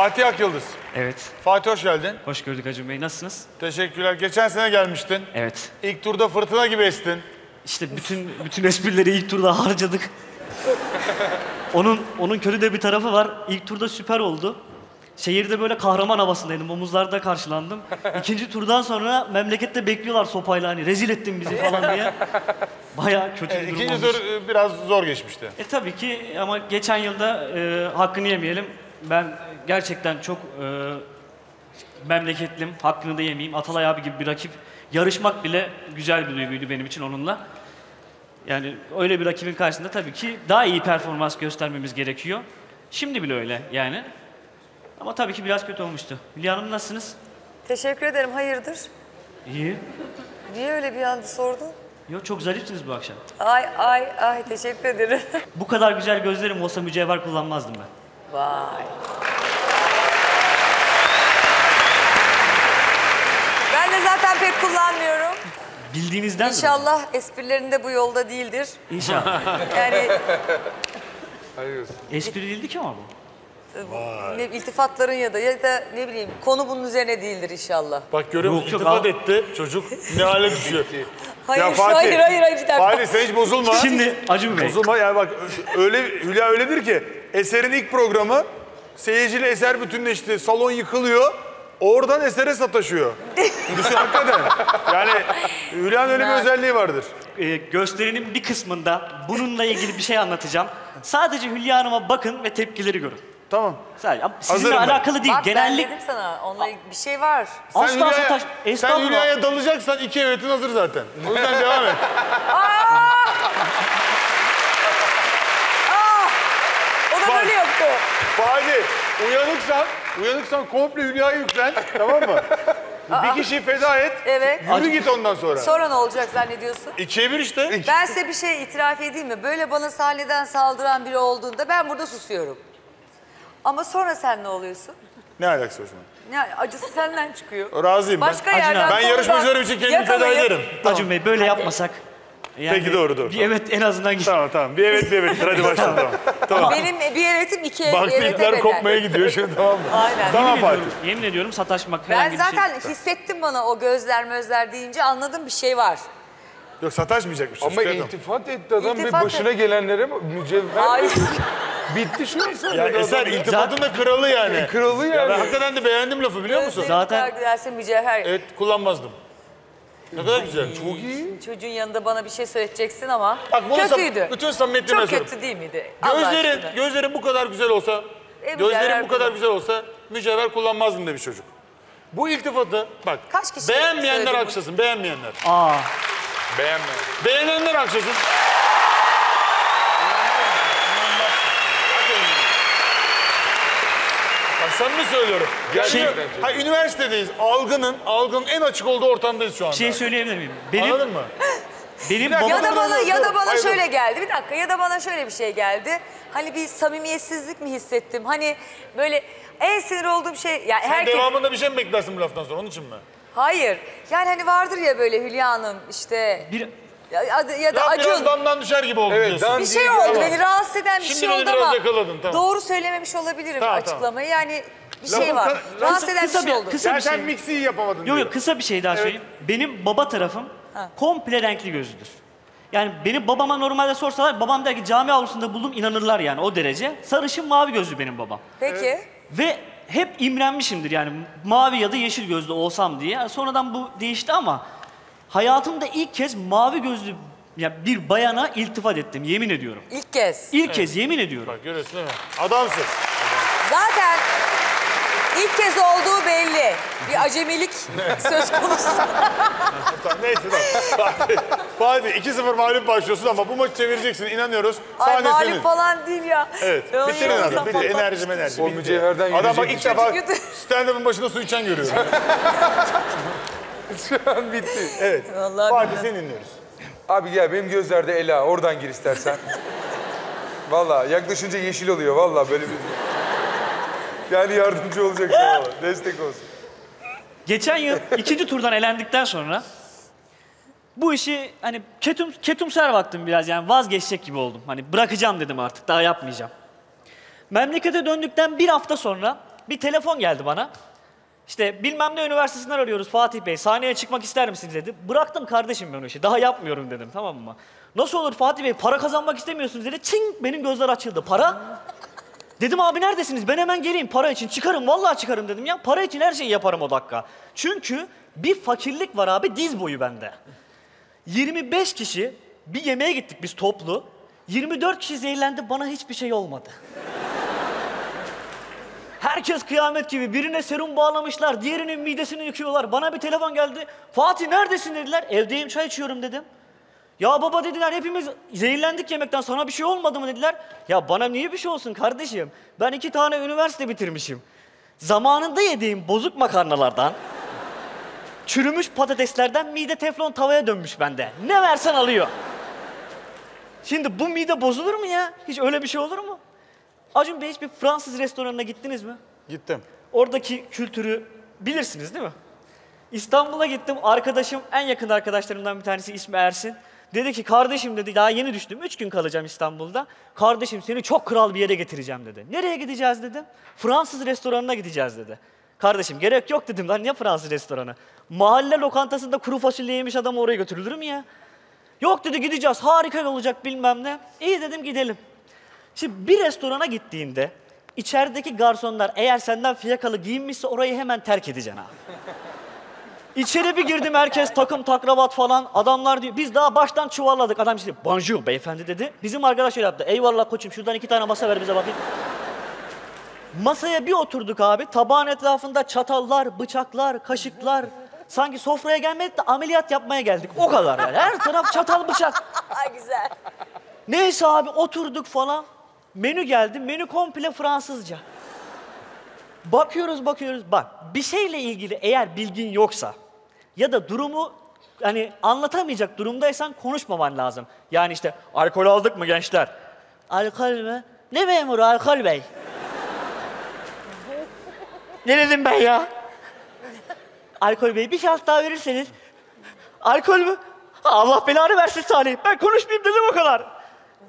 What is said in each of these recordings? Fatih Akyıldız. Evet. Fatih hoş geldin. Hoş gördük Acun Bey. Nasılsınız? Teşekkürler. Geçen sene gelmiştin. Evet. İlk turda fırtına gibi estin. İşte bütün esprileri ilk turda harcadık. Onun kötü de bir tarafı var. İlk turda süper oldu. Şehirde böyle kahraman havasındaydım. Omuzlarda karşılandım. İkinci turdan sonra memlekette bekliyorlar sopayla, hani rezil ettin bizi falan diye. Bayağı kötü bir durum olmuş. İkinci tur biraz zor geçmişti. Tabii ki, ama geçen yılda hakkını yemeyelim. Ben gerçekten çok memleketlim. Hakkını da yemeyeyim. Atalay abi gibi bir rakip. Yarışmak bile güzel bir duyguydu benim için onunla. Yani öyle bir rakibin karşısında tabii ki daha iyi performans göstermemiz gerekiyor. Şimdi bile öyle yani. Ama tabii ki biraz kötü olmuştu. Hülya Hanım, nasılsınız? Teşekkür ederim. Hayırdır? İyi. Niye öyle bir anda sordun? Yok, çok zarifsiniz bu akşam. Ay teşekkür ederim. Bu kadar güzel gözlerim olsa mücevher kullanmazdım ben. Vay. Ben de zaten pek kullanmıyorum. Bildiğinizden mi? İnşallah esprilerin de bu yolda değildir. İnşallah. Yani... Hayır. Espri değildi ki ama bu. İltifatların ya da ne bileyim, konu bunun üzerine değildir inşallah. Bak görüyor musun? İltifat etti çocuk, ne hale düşüyor. Hayır. Fatih sen hiç bozulma. Şimdi Acun Bey. Bozulma yani, bak öyle, Hülya öyledir ki Eser'in ilk programı seyirciyle Eser bütünleşti, salon yıkılıyor. Oradan Eser'e sataşıyor. Düşün hakikaten. Yani Hülya'nın öyle bir özelliği vardır. Gösterinin bir kısmında bununla ilgili bir şey anlatacağım. Sadece Hülya Hanım'a bakın ve tepkileri görün. Tamam. Sadece sizinle alakalı değil. Bak, genellik... Ben dedim sana, onunla bir şey var. Sen Hülya'ya dalacaksan iki evetin hazır zaten. O yüzden devam et. O da böyle yoktu. Fatih, uyanıksan komple Hülya'ya yüklen, tamam mı? Bir kişiyi feda et, evet. Yürü git ondan sonra. Sonra ne olacak zannediyorsun? 2'ye 1 işte. Ben size bir şey itiraf edeyim mi? Böyle bana sahneden saldıran biri olduğunda ben burada susuyorum. Ama sonra sen ne oluyorsun? Ne alakası o zaman? Ya, acısı senden çıkıyor. Razıyım. Başka yerden. Ben yarışmacılarım için kendimi feda ederim. Tamam. Acun Bey böyle yapmasak. Yani peki doğru. Bir evet en azından git. Tamam. Bir evet. Hadi başlayalım. Tamam. Benim bir evetim 2 evet. Baktı ipler kopmaya gidiyor şimdi, tamam mı? Aynen. Tamam Fatih. Yemin ediyorum sataşmak falan gibi. Ben zaten hissettim, bana o gözler deyince anladım bir şey var. Yok, sataşmayacakmış. Ama iltifat etti adam ve başına gelenlere mücevher. Bitti şu insan. Ya Eser iltifatın da kralı yani. Kralı yani. Ya ben hakikaten de beğendim lafı, biliyor musun? Zaten. Evet, kullanmazdım. Ne kadar güzel. Çok iyi. Çocuğun yanında bana bir şey söyleyeceksin ama kötüydü. Bütün samimiyetime sorun. Çok kötü değil miydi? Gözlerin bu kadar güzel olsa, gözlerin bu kadar güzel olsa mücevher kullanmazdım demiş çocuk. Bu iltifatı bak, beğenmeyenler alkışlasın, beğenmeyenler. Beğenenler alkışlasın. Samimi söylüyorum. Üniversitedeyiz. Algının en açık olduğu ortamdayız şu anda. Bir şey söyleyebilir miyim? Anladın mı? Ya da bana şöyle geldi. Bir dakika. Ya da bana şöyle bir şey geldi. Hani bir samimiyetsizlik mi hissettim? Hani böyle en sinir olduğum şey... Yani herkes... Devamında bir şey mi beklersin bu laftan sonra? Onun için mi? Hayır. Yani hani vardır ya böyle Hülya'nın işte... Ya da Acun. Biraz damdan düşer gibi oldu, evet, diyorsun. Bir şey oldu, beni rahatsız eden bir şey oldu ama tamam. Doğru söylememiş olabilirim açıklamayı. Yani bir şey var. Rahatsız eden bir şey oldu. Sen mix'i yapamadın. Yok, kısa bir şey daha söyleyeyim. Benim baba tarafım komple renkli gözlüdür. Yani benim babama normalde sorsalar, babam der ki cami avlusunda buldum, inanırlar yani o derece. Sarışın mavi gözlü benim babam. Peki. Evet. Ve hep imrenmişimdir yani mavi ya da yeşil gözlü olsam diye. Sonradan bu değişti ama... Hayatımda ilk kez mavi gözlü bir bayana iltifat ettim, yemin ediyorum. İlk kez? İlk kez, yemin ediyorum. Bak görüyorsun değil mi? Adamsın. Zaten ilk kez olduğu belli. Bir acemilik söz konusu. Neyse bak. Fatih 2-0 mağlup başlıyorsun ama bu maçı çevireceksin, inanıyoruz. Ay mağlup falan değil ya. Evet. Bitirin adam. Bitti. Enerji. O mücevherden yürüyecek. Adam bak ilk defa stand-up'ın başında su içen görüyorum. Şu an bitti. Evet. Fatih seni dinliyoruz. Abi gel, benim gözlerde Ela. Oradan gir istersen. Vallahi yaklaşınca yeşil oluyor. Vallahi böyle bir... Yani yardımcı olacak. Destek olsun. Geçen yıl ikinci turdan elendikten sonra... Bu işi hani ketumser baktım biraz. Yani vazgeçecek gibi oldum. Hani bırakacağım dedim artık. Daha yapmayacağım. Memlekete döndükten bir hafta sonra... bir telefon geldi bana. İşte bilmem ne üniversitesinden arıyoruz Fatih Bey, sahneye çıkmak ister misiniz dedi. Bıraktım kardeşim ben o işi, daha yapmıyorum dedim, tamam mı? Nasıl olur Fatih Bey, para kazanmak istemiyorsunuz dedi. Çing, benim gözler açıldı. Para? Dedim abi neredesiniz, ben hemen geleyim para için, çıkarım vallahi çıkarım dedim ya. Para için her şeyi yaparım o dakika. Çünkü bir fakirlik var abi, diz boyu bende. 25 kişi bir yemeğe gittik biz toplu. 24 kişi zehirlendi, bana hiçbir şey olmadı. Herkes kıyamet gibi, birine serum bağlamışlar, diğerinin midesini yıkıyorlar. Bana bir telefon geldi, Fatih neredesin dediler, evdeyim çay içiyorum dedim. Ya baba dediler, hepimiz zehirlendik yemekten, sana bir şey olmadı mı dediler. Ya bana niye bir şey olsun kardeşim, ben 2 tane üniversite bitirmişim. Zamanında yediğim bozuk makarnalardan, çürümüş patateslerden mide teflon tavaya dönmüş bende. Ne versen alıyor. Şimdi bu mide bozulur mu ya? Hiç öyle bir şey olur mu? Acun Bey, hiçbir Fransız restoranına gittiniz mi? Gittim. Oradaki kültürü bilirsiniz değil mi? İstanbul'a gittim, arkadaşım, en yakın arkadaşlarımdan bir tanesi, ismi Ersin. Dedi ki kardeşim dedi, daha yeni düştüm, 3 gün kalacağım İstanbul'da. Kardeşim seni çok kral bir yere getireceğim dedi. Nereye gideceğiz dedim. Fransız restoranına gideceğiz dedi. Kardeşim gerek yok dedim, lan niye Fransız restoranı? Mahalle lokantasında kuru fasulye yemiş adam oraya götürülür mü ya? Yok dedi, gideceğiz, harika olacak bilmem ne. İyi dedim, gidelim. Şimdi bir restorana gittiğinde içerideki garsonlar eğer senden fiyakalı giyinmişse orayı hemen terk edeceksin abi. İçeri bir girdim, herkes takım takravat falan, adamlar diyor biz daha baştan çuvalladık. Adam işte bonjour beyefendi dedi. Bizim arkadaş öyle yaptı. Eyvallah koçum, şuradan 2 tane masa ver bize bakayım. Masaya bir oturduk abi, tabağın etrafında çatallar, bıçaklar, kaşıklar. Sanki sofraya gelmedik de ameliyat yapmaya geldik. O kadar yani. Her taraf çatal bıçak. Ay güzel. Neyse abi oturduk falan. Menü geldi. Menü komple Fransızca. Bakıyoruz bakıyoruz. Bak bir şeyle ilgili eğer bilgin yoksa ya da durumu hani anlatamayacak durumdaysan konuşmaman lazım. Yani işte alkol aldık mı gençler? Alkol mü? Ne memuru alkol bey? Ne dedim ben ya? Alkol bey bir şans daha verirseniz. Alkol mü? Allah belanı versin Salih. Ben konuşmayayım dedim o kadar.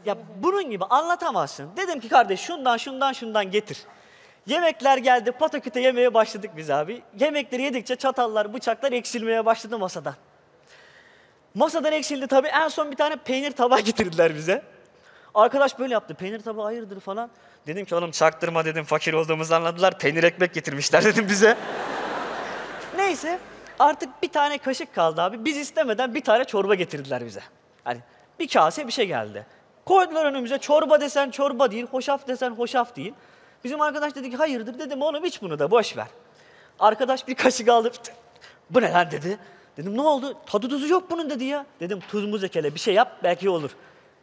Ya bunun gibi anlatamazsın. Dedim ki kardeş şundan getir. Yemekler geldi, pataküte yemeye başladık biz abi. Yemekleri yedikçe çatallar, bıçaklar eksilmeye başladı masadan. Masadan eksildi tabii. En son bir tane peynir tabağı getirdiler bize. Arkadaş böyle yaptı. Peynir tabağı hayırdır falan. Dedim ki oğlum çaktırma dedim. Fakir olduğumuzu anladılar. Peynir ekmek getirmişler dedim bize. Neyse artık bir tane kaşık kaldı abi. Biz istemeden bir tane çorba getirdiler bize. Hani bir kase bir şey geldi. Koydular önümüze, çorba desen çorba değil, hoşaf desen hoşaf değil. Bizim arkadaş dedi ki hayırdır, dedim oğlum iç bunu da boş ver. Arkadaş bir kaşık aldı, bu ne lan dedi. Dedim ne oldu, tadı tuzu yok bunun dedi ya. Dedim tuz muz ekele bir şey yap belki olur.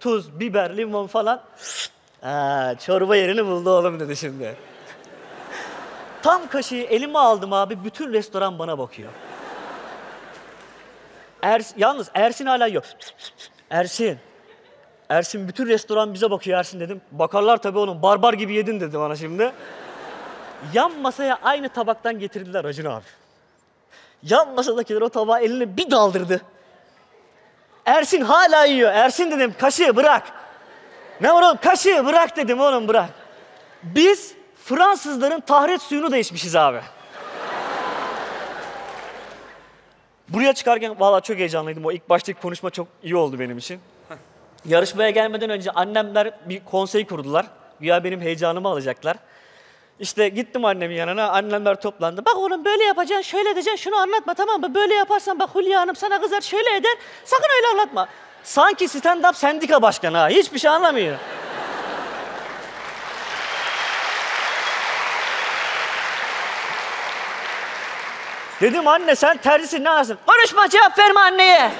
Tuz, biber, limon falan. Aa, çorba yerini buldu oğlum dedi şimdi. Tam kaşığı elime aldım abi, bütün restoran bana bakıyor. Yalnız Ersin hala yok. Ersin bütün restoran bize bakıyor Ersin dedim. Bakarlar tabii oğlum, barbar gibi yedin dedi bana şimdi. Yan masaya aynı tabaktan getirdiler Acun abi. Yan masadakiler o tabağı eline bir daldırdı. Ersin hala yiyor. Ersin dedim kaşığı bırak. Ne var oğlum kaşığı bırak dedim oğlum bırak. Biz Fransızların tahret suyunu da içmişiz abi. Buraya çıkarken vallahi çok heyecanlıydım. O ilk baştaki konuşma çok iyi oldu benim için. Yarışmaya gelmeden önce annemler bir konsey kurdular. Güya benim heyecanımı alacaklar. İşte gittim annemin yanına, annemler toplandı. Bak oğlum böyle yapacaksın, şöyle edeceksin, şunu anlatma tamam mı? Böyle yaparsan bak Hülya Hanım sana kızar, şöyle eder, sakın öyle anlatma. Sanki stand-up sendika başkanı ha, hiçbir şey anlamıyor. Dedim anne sen tercisin ne arsın? Konuşma, cevap verme anneye.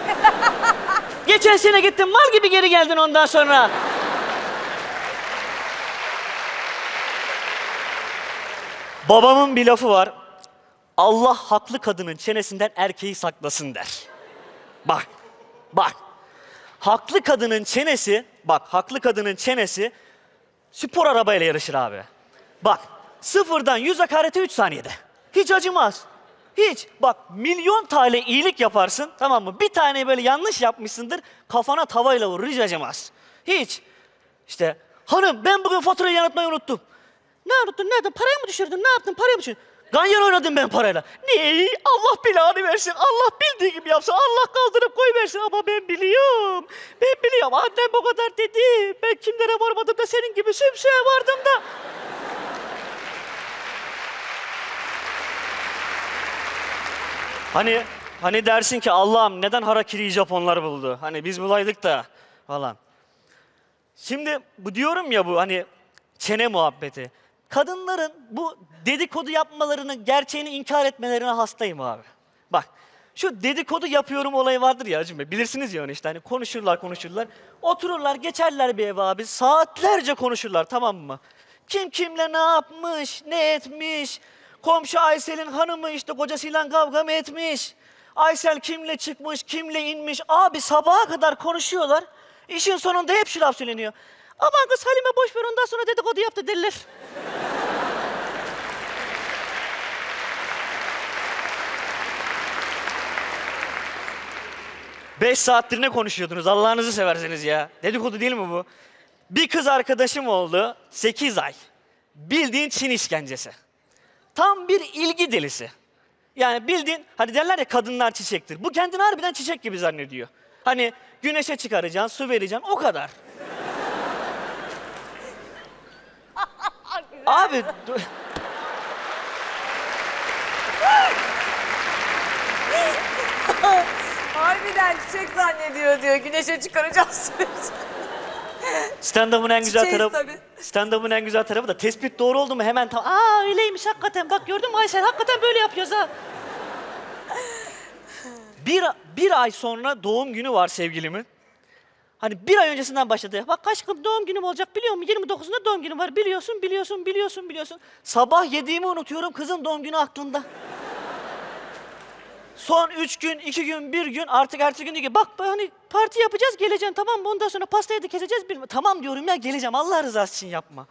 Geçen sene gittin mal gibi geri geldin ondan sonra. Babamın bir lafı var. Allah haklı kadının çenesinden erkeği saklasın der. Bak. Haklı kadının çenesi spor arabayla yarışır abi. Bak, 0'dan 100'e karate 3 saniyede. Hiç acımaz. Hiç. Bak milyon tane iyilik yaparsın tamam mı? Bir tane böyle yanlış yapmışsındır, kafana tavayla vurur, hiç acımaz. Hiç. İşte hanım ben bugün faturayı yanıtmayı unuttum. Ne yaptın? Nereden? Parayı mı düşürdün? Ne yaptın? Parayı mı düşürdün? Ganyan oynadım ben parayla. Ne? Allah belanı versin. Allah bildiği gibi yapsın. Allah kaldırıp koyversin. Ama ben biliyorum. Ben biliyorum. Annem o kadar dedi. Ben kimlere varmadım da senin gibi sümsüğe vardım da. Hani dersin ki Allah'ım neden harakiri Japonlar buldu? Hani biz bulaydık da falan. Şimdi bu diyorum ya bu hani çene muhabbeti. Kadınların bu dedikodu yapmalarını, gerçeğini inkar etmelerine hastayım abi. Bak şu dedikodu yapıyorum olayı vardır ya Acun Bey. Bilirsiniz ya işte hani konuşurlar. Otururlar geçerler bir eve abi. Saatlerce konuşurlar tamam mı? Kim kimle ne yapmış, ne etmiş... Komşu Aysel'in hanımı işte kocasıyla kavga mı etmiş? Aysel kimle çıkmış, kimle inmiş? Abi sabaha kadar konuşuyorlar. İşin sonunda hep şu laf söyleniyor. Aman kız Halime boş ver ondan sonra dedikodu yaptı derler. Beş saattir ne konuşuyordunuz Allah'ınızı severseniz ya. Dedikodu değil mi bu? Bir kız arkadaşım oldu 8 ay. Bildiğin Çin işkencesi. Tam bir ilgi delisi. Yani bildiğin, hani derler ya kadınlar çiçektir. Bu kendini harbiden çiçek gibi zannediyor. Hani güneşe çıkaracaksın, su vereceksin, o kadar. Abi... Harbiden çiçek zannediyor diyor. Güneşe çıkaracağım, su vereceğim. Stand-up'ın en güzel tarafı, da tespit doğru oldu mu hemen tam aa öyleymiş hakikaten bak gördün mü Aysel hakikaten böyle yapıyoruz ha. Bir ay sonra doğum günü var sevgilimin. Hani bir ay öncesinden başladı. Bak aşkım doğum günüm olacak biliyor musun? 29'unda doğum günüm var biliyorsun. Sabah yediğimi unutuyorum kızın doğum günü aklımda. Son 3 gün, 2 gün, 1 gün artık ertesi gün diyor ki bak hani parti yapacağız geleceğim tamam mı? Ondan sonra pastayı da keseceğiz bilmem. Tamam diyorum ya geleceğim Allah rızası için yapma.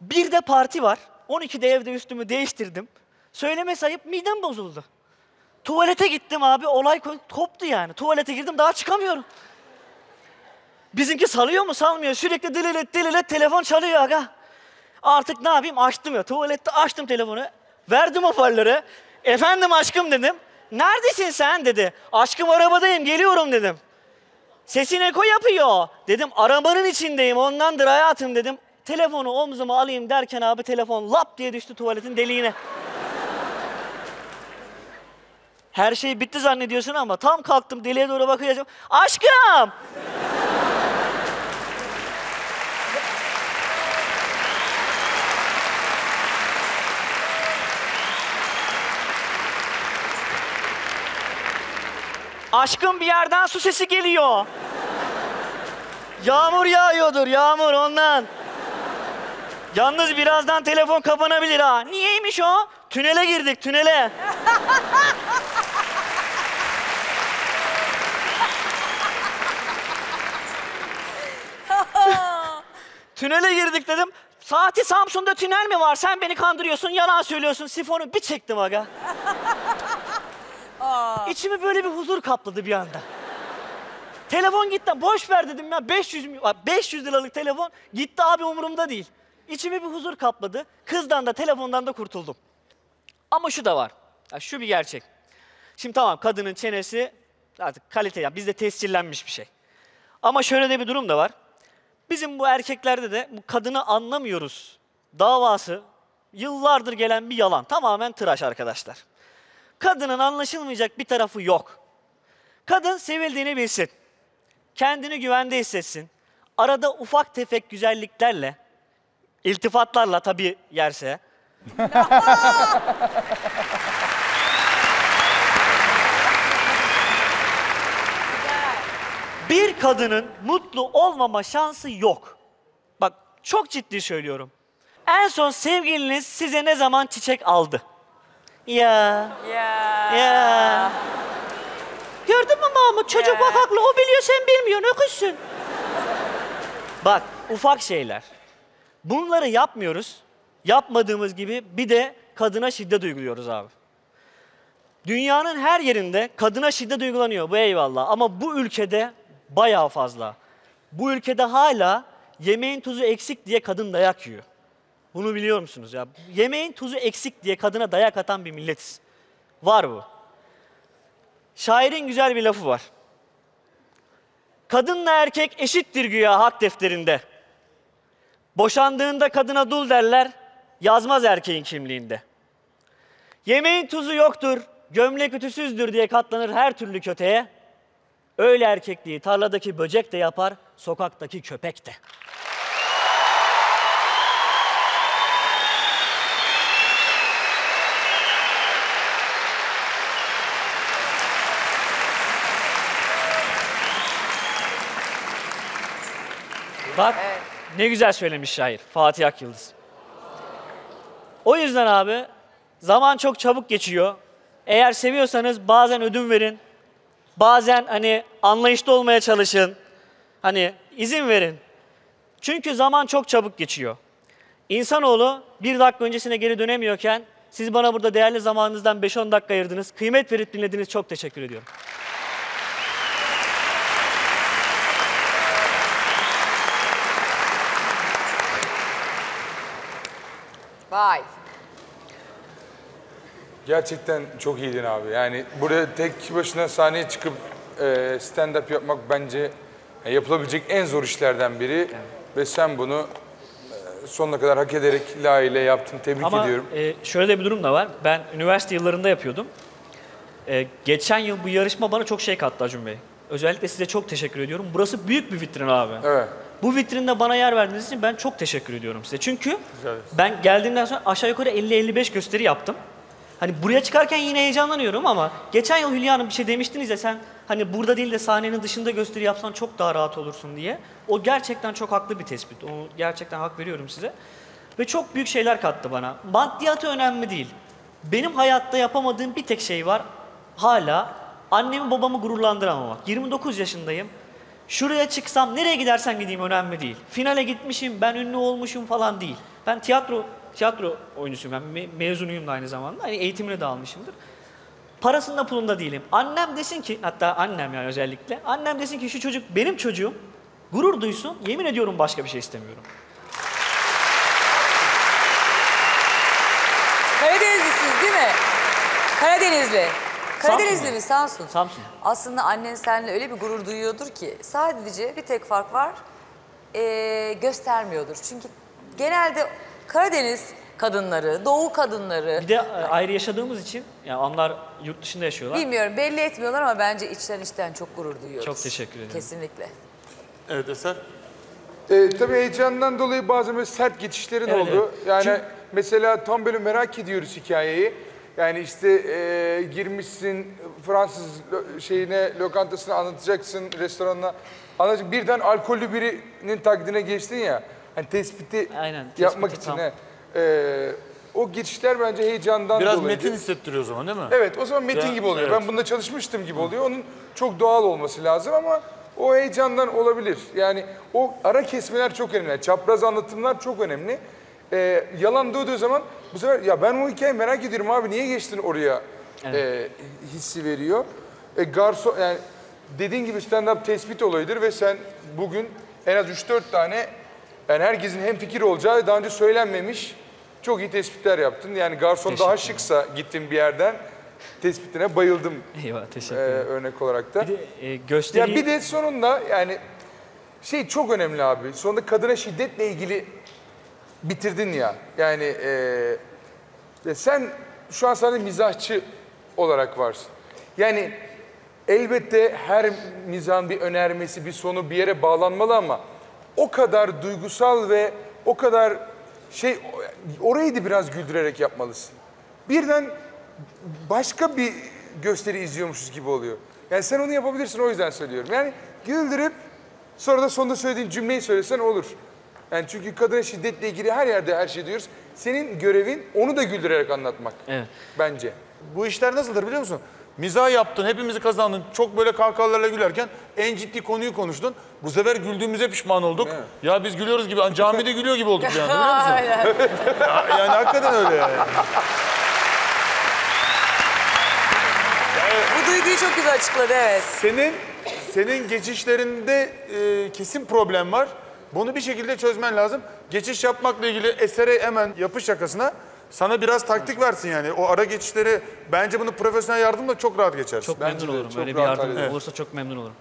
Bir de parti var. 12'de evde üstümü değiştirdim. Söyleme sayıp midem bozuldu. Tuvalete gittim abi olay koptu yani. Tuvalete girdim daha çıkamıyorum. Bizimki salıyor mu salmıyor sürekli delilet telefon çalıyor aga. Artık ne yapayım açtım ya tuvalette açtım telefonu. Verdim hoparlörü. Efendim aşkım dedim. Neredesin sen dedi. Aşkım arabadayım geliyorum dedim. Sesin eko yapıyor. Dedim arabanın içindeyim ondandır hayatım dedim. Telefonu omzuma alayım derken abi telefon lap diye düştü tuvaletin deliğine. Her şey bitti zannediyorsun ama tam kalktım deliğe doğru bakacağım. Aşkım! Aşkım bir yerden su sesi geliyor. Yağmur yağıyordur, yağmur ondan. Yalnız birazdan telefon kapanabilir ha. Niyeymiş o? Tünele girdik, tünele. Tünele girdik dedim. Saati Samsun'da tünel mi var? Sen beni kandırıyorsun, yalan söylüyorsun. Sifonu bir çektim aga. Aa. İçimi böyle bir huzur kapladı bir anda. Telefon gitti. Boş ver dedim ya. 500 liralık telefon gitti abi umurumda değil. İçimi bir huzur kapladı. Kızdan da telefondan da kurtuldum. Ama şu da var. Ya şu bir gerçek. Şimdi tamam kadının çenesi artık kalite ya bizde tescillenmiş bir şey. Ama şöyle de bir durum da var. Bizim bu erkeklerde de bu kadını anlamıyoruz davası yıllardır gelen bir yalan. Tamamen tıraş arkadaşlar. Kadının anlaşılmayacak bir tarafı yok. Kadın sevildiğini bilsin. Kendini güvende hissetsin. Arada ufak tefek güzelliklerle, iltifatlarla tabii yerse. Bir kadının mutlu olmama şansı yok. Bak çok ciddi söylüyorum. En son sevgiliniz size ne zaman çiçek aldı? Ya. Gördün mü Mahmut? Çocuk bak haklı. O biliyor, sen bilmiyorsun. Öküzsün. Bak, ufak şeyler. Bunları yapmıyoruz. Yapmadığımız gibi bir de kadına şiddet uyguluyoruz abi. Dünyanın her yerinde kadına şiddet uygulanıyor. Bu eyvallah. Ama bu ülkede bayağı fazla. Bu ülkede hala yemeğin tuzu eksik diye kadın dayak yiyor. Bunu biliyor musunuz ya? Yemeğin tuzu eksik diye kadına dayak atan bir milletiz. Var bu. Şairin güzel bir lafı var. Kadınla erkek eşittir güya hak defterinde. Boşandığında kadına dul derler, yazmaz erkeğin kimliğinde. Yemeğin tuzu yoktur, gömlek ütüsüzdür diye katlanır her türlü köteye. Öyle erkekliği tarladaki böcek de yapar, sokaktaki köpek de. Bak ne güzel söylemiş şair Fatih Akyıldız. O yüzden abi zaman çok çabuk geçiyor. Eğer seviyorsanız bazen ödün verin. Bazen hani anlayışlı olmaya çalışın. Hani izin verin. Çünkü zaman çok çabuk geçiyor. İnsanoğlu bir dakika öncesine geri dönemiyorken siz bana burada değerli zamanınızdan 5-10 dakika ayırdınız. Kıymet verip dinlediniz. Çok teşekkür ediyorum. Vay. Gerçekten çok iyiydin abi. Yani buraya tek başına sahneye çıkıp stand-up yapmak bence yapılabilecek en zor işlerden biri. Evet. Ve sen bunu sonuna kadar hak ederek layığıyla yaptın. Tebrik ediyorum. Ama şöyle de bir durum da var. Ben üniversite yıllarında yapıyordum. Geçen yıl bu yarışma bana çok şey kattı Acun Bey. Özellikle size çok teşekkür ediyorum. Burası büyük bir vitrin abi. Evet. Bu vitrinde bana yer verdiğiniz için ben çok teşekkür ediyorum size. Çünkü ben geldiğimden sonra aşağı yukarı 50-55 gösteri yaptım. Hani buraya çıkarken yine heyecanlanıyorum ama geçen yıl Hülya Hanım bir şey demiştiniz ya, sen hani burada değil de sahnenin dışında gösteri yapsan çok daha rahat olursun diye. O gerçekten çok haklı bir tespit. Onu gerçekten hak veriyorum size. Ve çok büyük şeyler kattı bana. Maddiyatı önemli değil. Benim hayatta yapamadığım bir tek şey var. Hala annemi babamı gururlandıramamak. 29 yaşındayım. Şuraya çıksam, nereye gidersen gideyim önemli değil. Finale gitmişim, ben ünlü olmuşum falan değil. Ben tiyatro oyuncusuyum, ben mezunuyum da aynı zamanda. Yani eğitimini de almışımdır. Parasında pulunda değilim. Annem desin ki, hatta annem yani özellikle, annem desin ki şu çocuk benim çocuğum, gurur duysun, yemin ediyorum başka bir şey istemiyorum. Karadenizlisiniz değil mi? Karadenizli. Karadenizli mi? Samsun. Samsun. Aslında annen seninle öyle bir gurur duyuyordur ki, sadece bir tek fark var, göstermiyordur. Çünkü genelde Karadeniz kadınları, Doğu kadınları... Bir de ayrı yaşadığımız için, yani onlar yurt dışında yaşıyorlar. Bilmiyorum, belli etmiyorlar ama bence içten çok gurur duyuyoruz. Çok teşekkür ederim. Kesinlikle. Evet Eser? Tabii heyecandan dolayı bazen böyle sert geçişlerin oldu. Evet. Yani çünkü... mesela tam böyle merak ediyoruz hikayeyi. Yani işte girmişsin Fransız lokantasını anlatacaksın, restoranına anlatacaksın. Birden alkollü birinin taklidine geçtin ya. Hani tespiti yapmak için. O geçişler bence heyecandan dolayı. Biraz metin hissettiriyor o zaman değil mi? Evet, o zaman metin gibi oluyor. Evet. Ben bunda çalışmıştım gibi oluyor. Onun çok doğal olması lazım ama o heyecandan olabilir. Yani o ara kesmeler çok önemli. Çapraz anlatımlar çok önemli. Yalan duyduğu zaman bu sefer ya ben o hikayeyi merak ediyorum abi, niye geçtin oraya hissi veriyor. Garson, yani dediğin gibi stand-up tespit olayıdır ve sen bugün en az 3-4 tane, yani herkesin hemfikir olacağı, daha önce söylenmemiş çok iyi tespitler yaptın. Yani garson daha şıksa gittim bir yerden, tespitine bayıldım. Eyvah, teşekkür ederim. Örnek olarak da. Bir de, göstereyim... yani bir de sonunda yani şey çok önemli abi, sonunda kadına şiddetle ilgili bitirdin ya, yani sen şu an sadece mizahçı olarak varsın. Yani elbette her mizahın bir önermesi, bir sonu, bir yere bağlanmalı ama o kadar duygusal ve o kadar şey, orayı da biraz güldürerek yapmalısın. Birden başka bir gösteri izliyormuşuz gibi oluyor. Yani sen onu yapabilirsin, o yüzden söylüyorum. Yani güldürüp sonra da sonunda söylediğin cümleyi söylesen olur. Yani çünkü kadına şiddetle ilgili her yerde her şey diyoruz. Senin görevin onu da güldürerek anlatmak. Evet. Bence. Bu işler nasıldır biliyor musun? Mizah yaptın, hepimizi kazandın. Çok böyle kahkahalarla gülerken en ciddi konuyu konuştun. Bu sefer güldüğümüze pişman olduk. Evet. Ya biz gülüyoruz gibi, camide gülüyor gibi olduk yani, biliyor musun? Aynen. Yani hakikaten öyle yani. Bu duyguyu çok güzel açıkladı, evet. Senin geçişlerinde kesin problem var. Bunu bir şekilde çözmen lazım. geçiş yapmakla ilgili Eser'e hemen yapış yakasına sana biraz taktik versin yani. O ara geçişleri bence bunu profesyonel yardımla çok rahat geçersin. Çok bence memnun olurum. Böyle bir yardım olursa çok memnun olurum.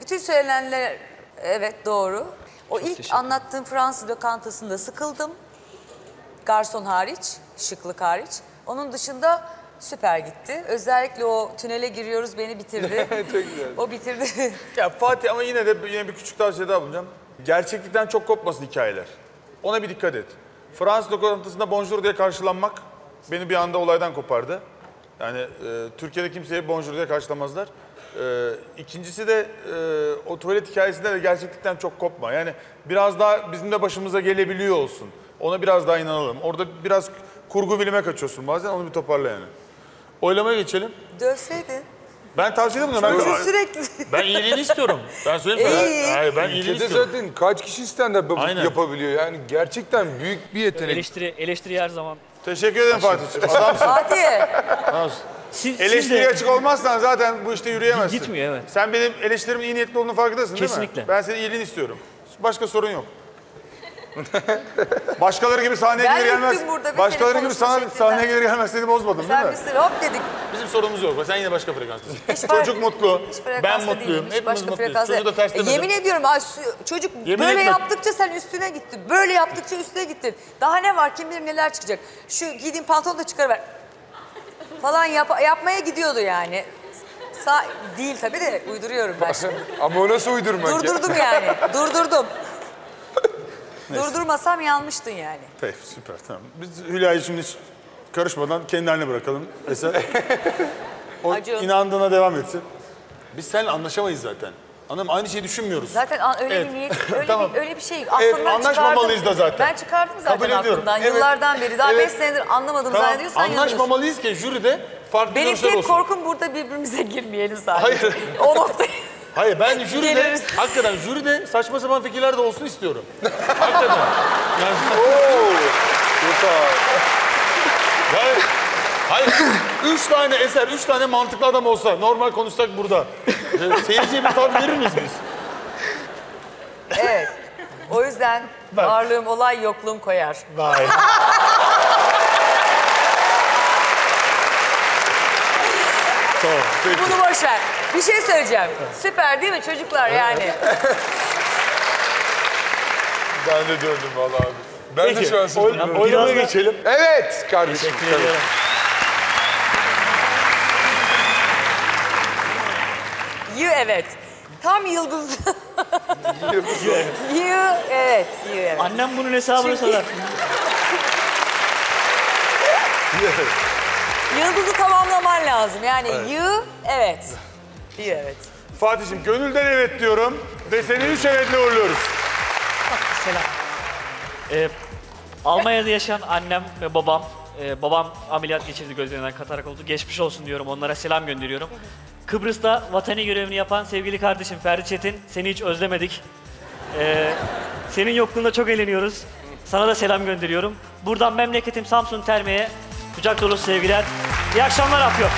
Bütün söylenenler evet doğru. O çok ilk anlattığım Fransız lokantasında sıkıldım. Garson hariç, şıklık hariç. Onun dışında süper gitti. Özellikle o tünele giriyoruz beni bitirdi. O bitirdi. Ya Fatih ama yine de yine bir küçük tavsiye daha bulacağım. Gerçeklikten çok kopmasın hikayeler. Ona bir dikkat et. Fransız lokantasında bonjour diye karşılanmak beni bir anda olaydan kopardı. Yani Türkiye'de kimseye bonjour diye karşılamazlar. İkincisi de o tuvalet hikayesinde de gerçeklikten çok kopma. Yani biraz daha bizim de başımıza gelebiliyor olsun. Ona biraz daha inanalım. Orada biraz kurgu bilime kaçıyorsun bazen. Onu bir toparla yani. Oylamaya geçelim. Dövseydin. Ben tavsiye edeyim. Ben iyiliğini istiyorum. Ben söyleyeyim sana. Hayır, ben iyiliğini istiyorum. Zaten kaç kişi stand-up yapabiliyor yani. Gerçekten büyük bir yetenek. Eleştiri her zaman. Teşekkür ederim Fatih'ciğim. Adamsın. Fatih. Adamsın. Eleştiriye açık olmazsan zaten bu işte yürüyemezsin. Gitmiyor evet. Sen benim eleştirimin iyi niyetli olduğunu farkındasın değil mi? Kesinlikle. Ben senin iyiliğini istiyorum. Başka sorun yok. Başkaları gibi sahneye gelir gelmez. Başkaları gibi sahneye gelir gelmez seni bozmadım değil mi? Sen hop dedik. Bizim sorunumuz yok. Sen yine başka frekanstasın. Çocuk mutlu. Ben mutluyum. Hepimiz mutluyuz. Çocuğu da ters demedim. Yemin ediyorum çocuk böyle yaptıkça sen üstüne gittin. Böyle yaptıkça üstüne gittin. Daha ne var? Kim bilir neler çıkacak. Şu giydiğin pantolonu da çıkarıver. Falan yapmaya gidiyordu yani. Değil tabii de uyduruyorum ben şimdi. Ama o nasıl uydurmak ya? Durdurdum yani. Durdurdum. Neyse. Durdurmasam yanlıştın yani. Peki süper tamam. Biz Hülya'yı şimdi hiç karışmadan kendi haline bırakalım. Eser. O Acun. İnandığına devam etsin. Biz seninle anlaşamayız zaten. Anam aynı şeyi düşünmüyoruz. Zaten öyle bir niyet, öyle, tamam. Öyle bir şey aklımdan anlaşmamalıyız çıkardım. Da zaten. Ben çıkardım zaten kabul aklımdan ediyorum. Yıllardan beri. Daha 5 senedir anlamadım tamam. Zannediyorsan anlaşmamalıyız ki jüride farklı görüşler olsun. Benim tek korkum burada birbirimize girmeyelim zaten. Hayır. O noktaya. Hayır ben jüride, hakikaten jüride saçma sapan fikirler de olsun istiyorum. Hakikaten. Ooo. Hayır. Hayır. 3 tane Eser, 3 tane mantıklı adam olsa normal konuşsak burada. Seyirciye bir tat verir miyiz biz? Evet. O yüzden bak. Varlığım olay yokluğum koyar. Vay. Tamam, bunu boş ver. Bir şey söyleyeceğim. Süper değil mi çocuklar yani? Ben de döndüm vallahi abi. Ben peki, de şu an sızdım. Oyuna geçelim. Evet kardeşim. You evet. Tam yıldız. You evet. You evet. Annem bunun hesabını sorar. Yıldızı tamamlaman lazım. Yani evet. You evet. İyi evet. Fatih'ciğim gönülden evet diyorum ve seni 3 evetle uğurluyoruz. Selam. Almanya'da yaşayan annem ve babam. Babam ameliyat geçirdi, gözlerinden katarak oldu. Geçmiş olsun diyorum, onlara selam gönderiyorum. Kıbrıs'ta vatani görevini yapan sevgili kardeşim Ferdi Çetin, seni hiç özlemedik. Senin yokluğunda çok eğleniyoruz. Sana da selam gönderiyorum. Buradan memleketim Samsun Terme'ye kucak dolusu sevgiler. İyi akşamlar yapıyor.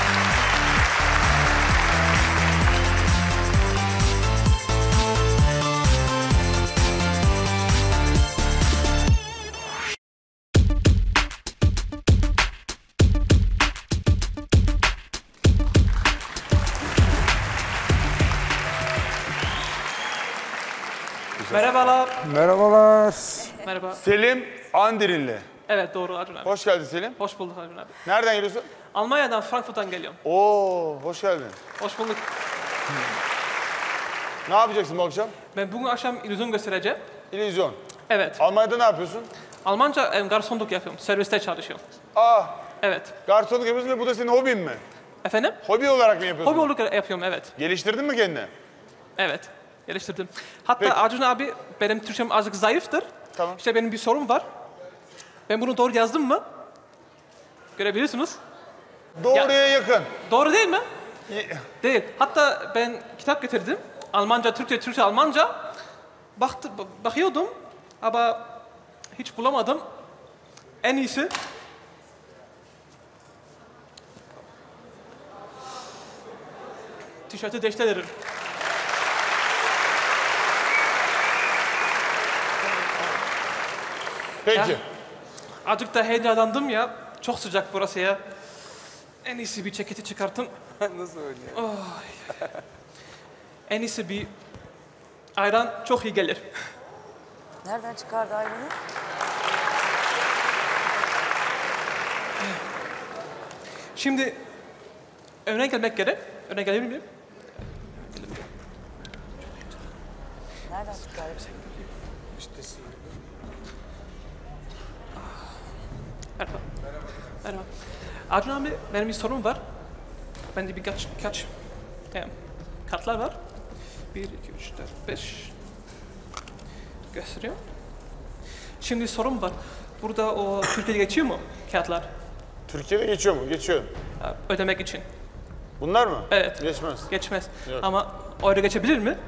Merhabalar. Merhabalar. Merhaba. Selim Andirinli. Evet doğru Acun abi. Hoş geldin Selim. Hoş bulduk Acun abi. Nereden geliyorsun? Almanya'dan, Frankfurt'tan geliyorum. Oo, hoş geldin. Hoş bulduk. Ne yapacaksın bu akşam? Ben bugün akşam illüzyon göstereceğim. İllüzyon? Evet. Almanya'da ne yapıyorsun? Almanca garsonluk yapıyorum, serviste çalışıyorum. Aa. Evet. Garsonluk yapıyorsun ve bu da senin hobin mi? Efendim? Hobi olarak mı yapıyorsun? Hobi olarak yapıyorum evet. Geliştirdin mi kendini? Evet. Geliştirdim. Hatta peki. Acun abi, benim Türkçem azıcık zayıftır. Tamam. İşte benim bir sorum var. Ben bunu doğru yazdım mı? Görebilirsiniz. Doğruya yakın. Doğru değil mi? Değil. Hatta ben kitap getirdim. Almanca, Türkçe, Türkçe, Almanca. Bakıyordum ama hiç bulamadım. En iyisi... Tişörtü değiştiririm. Peki. Ya, azıcık da heyecanlandım ya. Çok sıcak burası ya. En iyisi bir ceketi çıkartın. Nasıl öyle? Oh. En iyisi bir ayran çok iyi gelir. Nereden çıkardı ayranı? Şimdi öne gelmek gerek. Öne gelebilir miyim? Nereden çıkardı? Müştesi. Merhaba. Merhaba. Acun abi, benim bir sorum var. Bende birkaç kartlar var. 1, 2, 3, 4, 5. Gösteriyor. Şimdi sorum var. Burada o Türkiye'de geçiyor mu kağıtlar? Türkiye'de geçiyor mu? Geçiyor. Ödemek için. Bunlar mı? Evet. Geçmez. Geçmez. Yok. Ama orada geçebilir mi?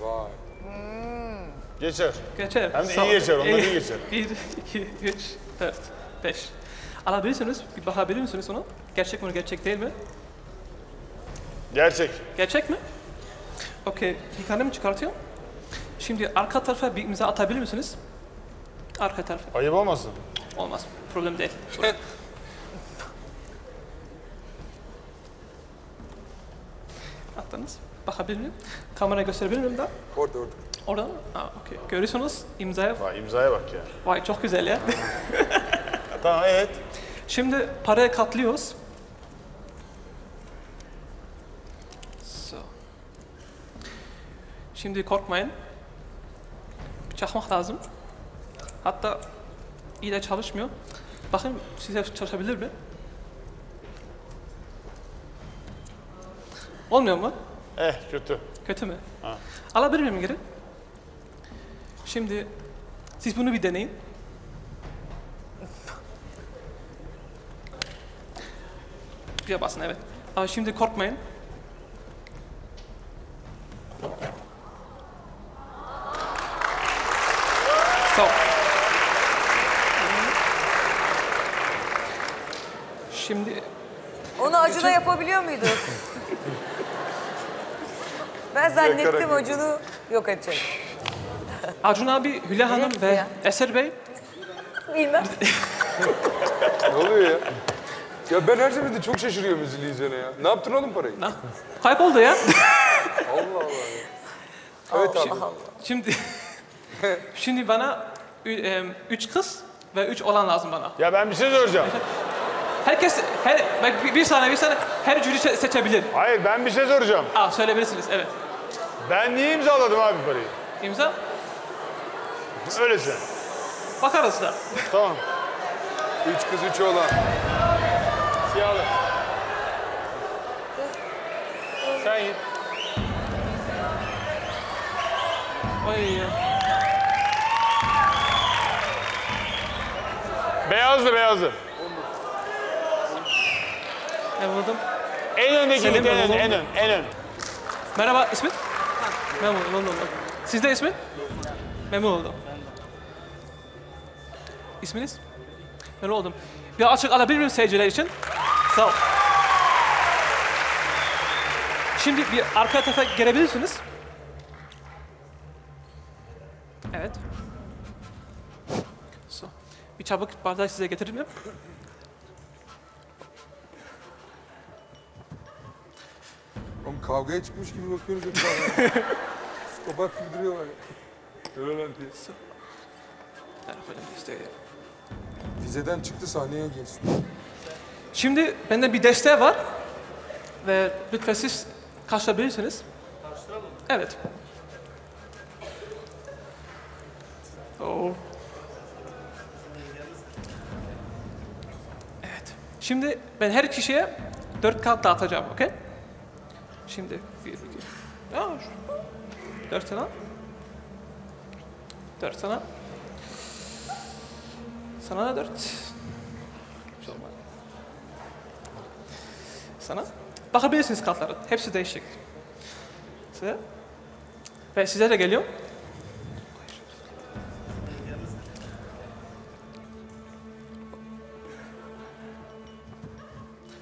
Vay. Hmm. Geçer. Geçer. Hem de iyi geçer. Onlar iyi geçer. 1, 2, 3, 4, 5. Alabilirsiniz. Bir bakabilir misiniz ona? Gerçek mi? Gerçek değil mi? Gerçek. Gerçek mi? Okey. Bir tane mi çıkartıyorum? Şimdi arka tarafa bir imza atabilir misiniz? Arka tarafa. Ayıp olmasın? Olmaz. Problem değil. Attınız. Bakabilir miyim? Kameraya gösterebilir miyim daha? Orada, orada. Orada mı? Aa, okey. Görüyorsunuz imzaya. Vay, imzaya bak ya. Vay, çok güzel ya. Tamam, evet. Şimdi paraya katlıyoruz. So. Şimdi korkmayın. Çakmak lazım. Hatta iyi de çalışmıyor. Bakın size çalışabilir mi? Olmuyor mu? Kötü. Kötü mü? Ha. Alabilir miyim geri? Şimdi siz bunu bir deneyin. Buraya basın, evet. Ama şimdi korkmayın. So. Şimdi... Onu acıda yapabiliyor muydu? Ben zannettim acunu yok edecek. Acun abi, Hülya Hanım ve ya. Eser Bey. Bilmem. Ne oluyor ya? Ya ben her seferinde çok şaşırıyorum üzülü izleyene ya. Ne yaptın oğlum parayı? Kayboldu ya. Allah Allah. Evet abi. Şimdi bana 3 kız ve 3 oğlan lazım bana. Ya ben bir şey soracağım. Herkes, bak bir saniye, her cüri seçebilir. Hayır, ben bir şey soracağım. Aa, söyleyebilirsiniz, evet. Ben niye imzaladım abi parayı? İmza? Öylesine. Bakarız da. Tamam. 3 kız, 3 oğlan. Siyahlı. Sen git. Ay ya. Beyazlı. Vurdum. En öndeki gidin, en ön. Merhaba, ismin? Memnun oldum. Siz de ismin? Memnun oldum. İsminiz? Memnun oldum. Bir açık alabilir miyim seyirciler için? Sağ ol. Şimdi bir arka tarafa gelebilirsiniz. Evet. So. Bir çabuk bardağı size getirir miyim? Oğlum kavgaya çıkmış gibi bakıyoruz. Skopat gibi duruyorlar. Öyle lan diye. Vizeden çıktı, sahneye geçti. Şimdi bende bir deste var. Ve lütfen siz karşılayabilirsiniz. Karşılayalım mı? Evet. Evet. Şimdi ben her kişiye 4 kağıt dağıtacağım, okey? Şimdi 4 sana. 4 sana. Sana da 4. Sana. Bakabilirsiniz kartlara. Hepsi değişik. Size. Ve size de geliyor.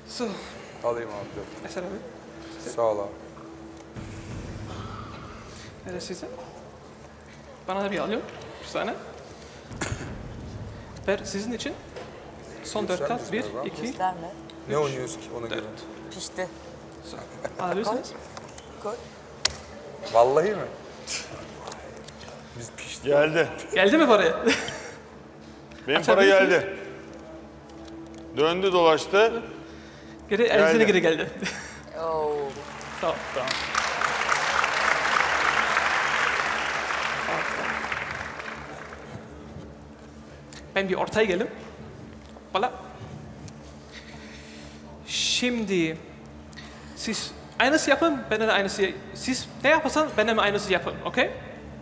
So. Alayım abi. Eser abi. Sağ ol abi. Neresi size? Bana da bir alıyor. Bir tane. Sizin için son dört tat. Bir, iki, ne oynuyoruz ki ona göre? Pişti. Alıyorsunuz. Koy. Vallahi mi? Biz pişti. Geldi. Geldi mi parayı? Benim para geldi. Döndü dolaştı. Geri Ersin'e geri geldi. Oo. Tamam. Tamam. Ben bir ortaya geldim. Valla. Şimdi siz aynısı yapın, ben de aynısı. Siz ne yaparsan ben de aynısı yapın, okey?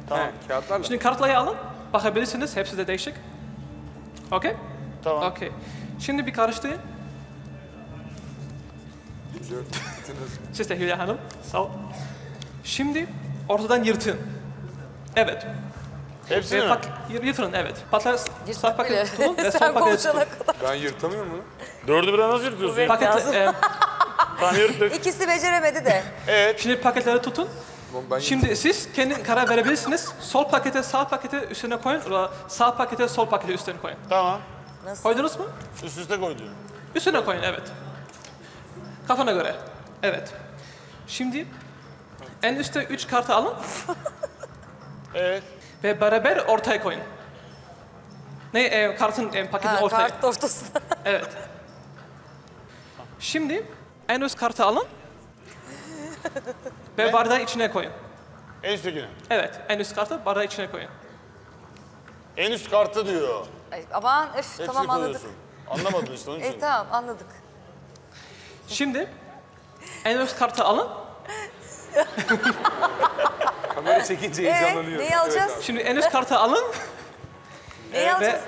Tamam, evet. Kağıtlarla. Şimdi kartları alın, bakabilirsiniz, hepsi de değişik. Okey? Tamam. Okey. Şimdi bir karıştırın. Siz de Hülya Hanım, sağ ol. Şimdi ortadan yırtın. Evet. Hepsini mi? Yırtın, evet. Patlar, sağ paketi tutun ve sol paketi tutun. Ben yırtamıyor muyum? Dördü birden nasıl yırtıyorsun? Paket, İkisi beceremedi de. Evet. Şimdi paketleri tutun. Şimdi siz kendi karar verebilirsiniz. Sol pakete, sağ pakete üstüne koyun. Sağ pakete, sol pakete üstüne koyun. Tamam. Nasıl? Koydunuz mu? Üst üste koydum. Üstüne koyun, evet. Kafana göre. Evet. Şimdi en üstte 3 kartı alın. Evet. Ve beraber ortaya koyun. Ne? Kartın paketini ortaya. Kart ortasına. Evet. Şimdi en üst kartı alın. Ve bardağı içine koyun. En üstteki. Evet. En üst kartı bardağı içine koyun. En üst kartı diyor. Ay, aman öf, tamam anladık. Anlamadın işte onun için. Tamam anladık. Şimdi en üst kartı alın. Kamera çekince heyecanlanıyor. Neyi alacağız? Evet, şimdi en üst kartı alın. Neyi alacağız?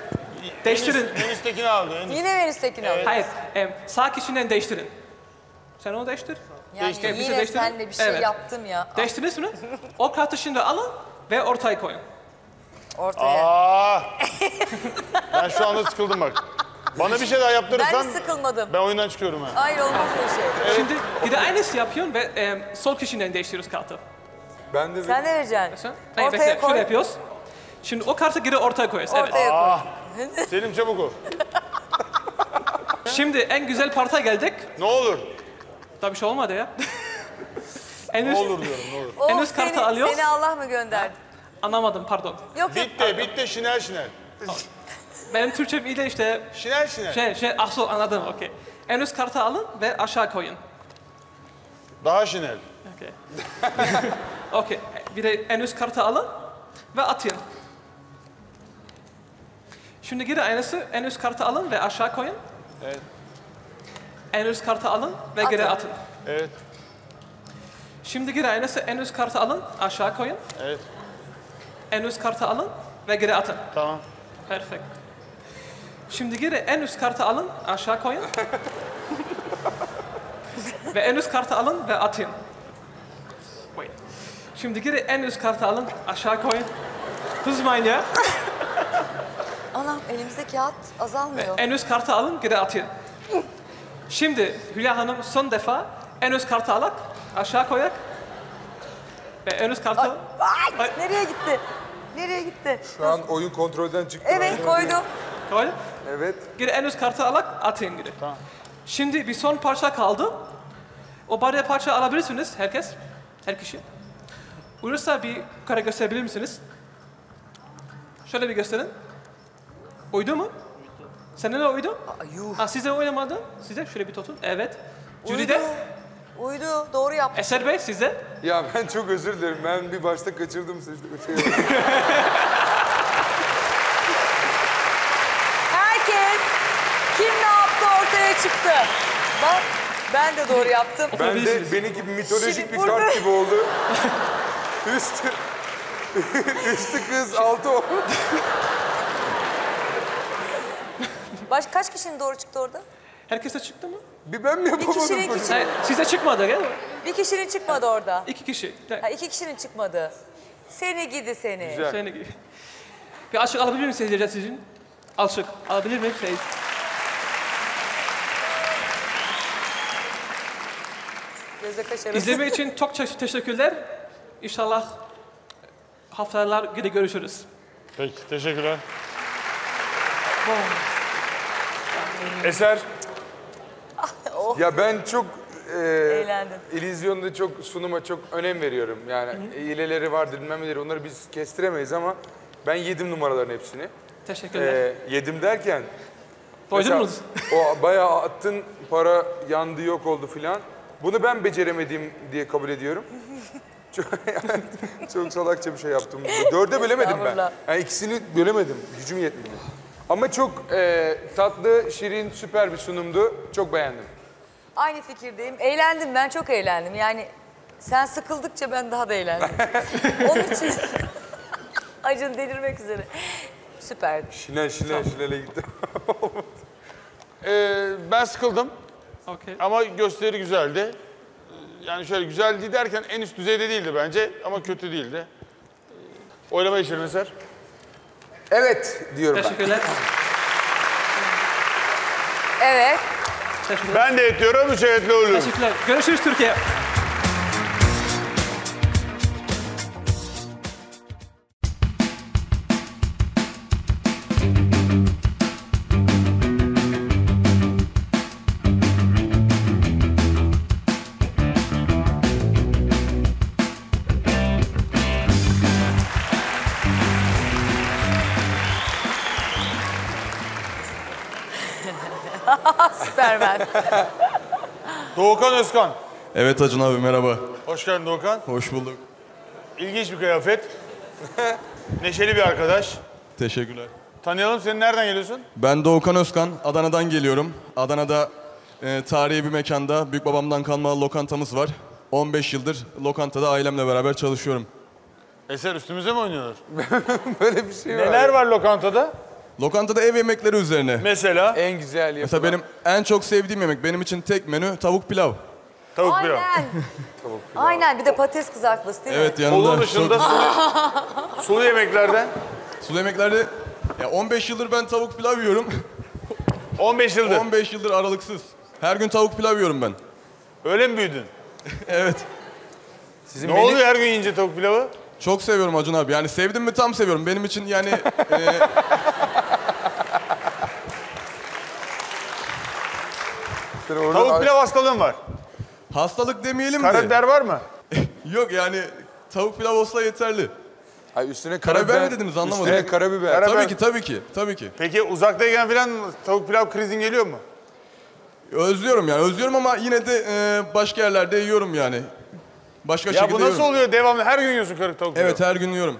Değiştirin. En üsttekini aldı. Yine en üsttekini aldı. Hayır. Sağ kişiden değiştirin. Sen onu değiştir. Yani yine senle bir şey yaptım ya. Değiştiriniz mi? O kartı şimdi alın ve ortaya koyun. Ortaya. Aa, ben şu anda sıkıldım bak. Bana bir şey daha yaptırırsan ben sıkılmadım. Ben oyundan çıkıyorum. Hayır olmaz bir şey. Evet. Şimdi bir de aynısı yapıyorsun ve sol kişiden değiştiriyoruz kartı. Ben de sen ne vereceksin? Sen? Hayır, ortaya koy. Şöyle yapıyoruz. Şimdi o kartı geri ortaya koyuyoruz. Ortaya koy. Selim çabuk ol. Şimdi en güzel parta geldik. Ne olur. Tabii şey olmadı ya. Ne olur diyorum, ne olur. En üst kartı alıyoruz. Seni Allah mı gönderdi? Anlamadım, pardon. Yok, bitti, şinel şinel. Benim Türkçem iyi de işte. Şinel şinel. Asıl anladım, okey. En üst kartı alın ve aşağı koyun. Daha şinel. Okey. Okey, bir de en üst kartı alın ve atın. Şimdi geri aynısı, en üst kartı alın ve aşağı koyun. Evet. En üst kartı alın ve geri atın. Evet. Şimdi geri aynısı, en üst kartı alın, aşağı koyun. Evet. En üst kartı alın ve geri atın. Tamam. Perfect. Şimdi geri en üst kartı alın, aşağı koyun. Ve en üst kartı alın ve atın. Wait. Şimdi geri en üst kartı alın, aşağı koyun. Kızmayın ya. Anam elimizde kağıt azalmıyor. Ve en üst kartı alın, geri atın. Şimdi Hülya Hanım son defa en üst kartı alak, aşağı koyak. Ve en üst kartı... Ay, nereye gitti? Nereye gitti? Şu an oyun kontrolden çıktı. Evet, koydum. Koydum? Evet. Geri en üst kartı alak, atayım geri. Tamam. Şimdi bir son parça kaldı. O bari parça alabilirsiniz, herkes. Her kişi. Uyursa bir kare gösterebilir misiniz? Şöyle bir gösterin. Uydu mu? Seninle uydu? Size oynamadı. Size şöyle bir tutun. Evet. Cüri'de? Uydu. Doğru yaptı. Eser Bey size? Ya ben çok özür dilerim. Ben bir başta kaçırdım sizi. Herkes kim ne yaptı ortaya çıktı. Bak ben de doğru yaptım. Ben de benimki mitolojik şimdi bir burada... kart gibi oldu. Üstü kız, altı oldu. Kaç kişinin doğru çıktı orada? Herkese çıktı mı? Bir ben mi yapamadım? Bir kişinin çıkmadı. Size çıkmadı gel. Bir kişinin çıkmadı orada. İki kişi. Ha, iki kişinin çıkmadı. Seni gidi seni. Güzel. Seni gidi. Bir açık alabilir miyim seyirciler sizin? Açık alabilir miyim seyirciler? Göze kaşarım. İzleme için çok teşekkürler. İnşallah haftalar yine görüşürüz. Peki teşekkürler. Eser. Oh. Ya ben çok illüzyonda çok sunuma çok önem veriyorum. Yani hileleri vardır, bilmem neleri, onları biz kestiremeyiz ama ben yedim numaraların hepsini. Teşekkürler. Yedim derken. Doydunuz. O bayağı attın, para yandı, yok oldu filan. Bunu ben beceremediğim diye kabul ediyorum. Yani çok salakça bir şey yaptım. Dörde bölemedim ben. Yani ikisini bölemedim. Gücüm yetmedi. Ama çok tatlı, şirin, süper bir sunumdu. Çok beğendim. Aynı fikirdeyim. Eğlendim, ben çok eğlendim. Yani sen sıkıldıkça ben daha da eğlendim. Onun için Acun delirmek üzere. Süperdi. Şinele gittim. Ben sıkıldım. Okay. Ama gösteri güzeldi. Yani şöyle güzeldi derken en üst düzeyde değildi bence ama kötü değildi. Oylama geçelim Eser. Evet diyorum. Teşekkürler. Ben. Evet. Teşekkürler. Ben de ediyorum, müsaitli oluyorum. Teşekkürler. Görüşürüz Türkiye. Doğukan Özkan. Evet Acun abi, merhaba. Hoş geldin Doğukan. Hoş bulduk. İlginç bir kıyafet. Neşeli bir arkadaş. Teşekkürler. Tanıyalım, seni nereden geliyorsun? Ben Doğukan Özkan, Adana'dan geliyorum. Adana'da tarihi bir mekanda büyükbabamdan kalma lokantamız var. 15 yıldır lokantada ailemle beraber çalışıyorum. Eser, üstümüze mi oynuyorlar? Böyle bir şey var. Neler var lokantada? Lokantada ev yemekleri üzerine. Mesela? En güzel yapılan. Mesela benim en çok sevdiğim yemek, benim için tek menü tavuk pilav. Tavuk pilav. Aynen. Tavuk pilav. Aynen, bir de patates kızartması değil mi? Evet, yanında. Onun dışında çok... sulu yemeklerden? Sulu yemeklerde ya 15 yıldır ben tavuk pilav yiyorum. 15 yıldır? 15 yıldır aralıksız. Her gün tavuk pilav yiyorum ben. Öyle mi büyüdün? Evet. Sizin ne oluyor her gün yiyince tavuk pilavı? Çok seviyorum Acun abi. Yani sevdim mi tam seviyorum. Benim için yani... Tavuk pilav hastalığın var. Hastalık demeyelim de. Karabiber var mı? Yok yani tavuk pilav olsa yeterli. Hayır, üstüne karabiber mi dediniz, anlamadım. Üstüne karabiber. Tabii ki, tabii ki, tabii ki. Peki uzaktayken falan tavuk pilav krizin geliyor mu? Özlüyorum yani, özlüyorum ama yine de başka yerlerde yiyorum yani. Başka ya şekilde. Ya bu nasıl yiyorum. Oluyor devamlı? Her gün yiyorsun karı tavuk pilavı. Evet, her gün yiyorum.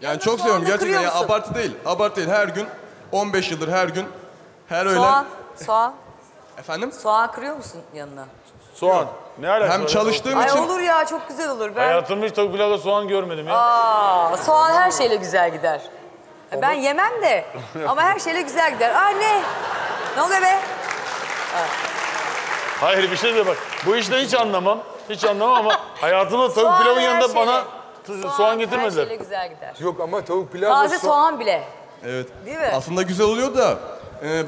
Yani çok seviyorum gerçekten. Yani, abartı değil, abartı değil. Her gün, 15 yıldır her gün, her öğlen. Soğan. Efendim? Soğan kırıyor musun yanına? Soğan. Ne alakası? Hem çalıştığım için... Ay olur ya, çok güzel olur. Ben... Hayatımda hiç tavuk pilavda soğan görmedim ya. Aa, soğan her şeyle güzel gider. Olur. Ben yemem de ama her şeyle güzel gider. Aa ne oluyor be? Evet. Hayır bir şey de bak, bu işten hiç anlamam. Hiç anlamam ama hayatımda tavuk pilavın yanında şeyle, bana soğan getirmediler. Her şeyle güzel gider. Yok ama tavuk pilavda... Taze soğan bile. Evet. Değil mi? Aslında güzel oluyor da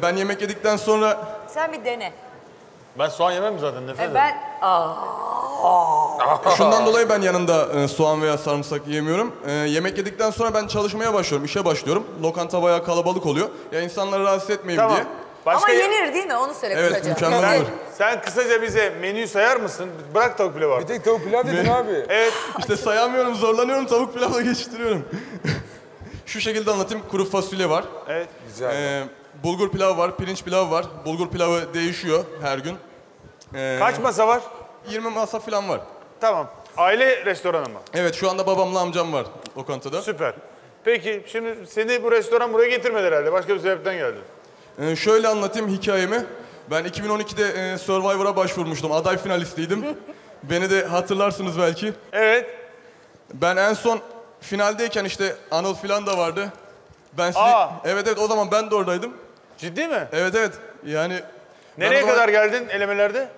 ben yemek yedikten sonra... Sen bir dene. Ben soğan yemem zaten, nefret ederim. Ben... Şundan dolayı ben yanında soğan veya sarımsak yemiyorum. Yemek yedikten sonra ben çalışmaya başlıyorum, işe başlıyorum. Lokanta bayağı kalabalık oluyor. Ya insanları rahatsız etmeyeyim tamam. diye. Başka ama yenir değil mi? Onu söyle evet, kısaca. Evet, mükemmel olur. Sen kısaca bize menüyü sayar mısın? Bırak tavuk pilavı. Bir tek tavuk pilav dedin abi. Evet. İşte sayamıyorum, zorlanıyorum. Tavuk pilavla geçiştiriyorum. Şu şekilde anlatayım. Kuru fasulye var. Evet. Güzel. Bulgur pilavı var, pirinç pilavı var. Bulgur pilavı değişiyor her gün. Kaç masa var? 20 masa falan var. Tamam. Aile restoranı mı? Evet, şu anda babamla amcam var lokantada. Süper. Peki, şimdi seni bu restoran buraya getirmedi herhalde. Başka bir sebepten geldin. Şöyle anlatayım hikayemi. Ben 2012'de Survivor'a başvurmuştum. Aday finalistiydim. Beni de hatırlarsınız belki. Evet. Ben en son finaldeyken işte Anıl falan da vardı. Ben sizi... Evet evet, o zaman ben de oradaydım. Ciddi mi? Evet evet. Yani... Nereye kadar geldin elemelerde?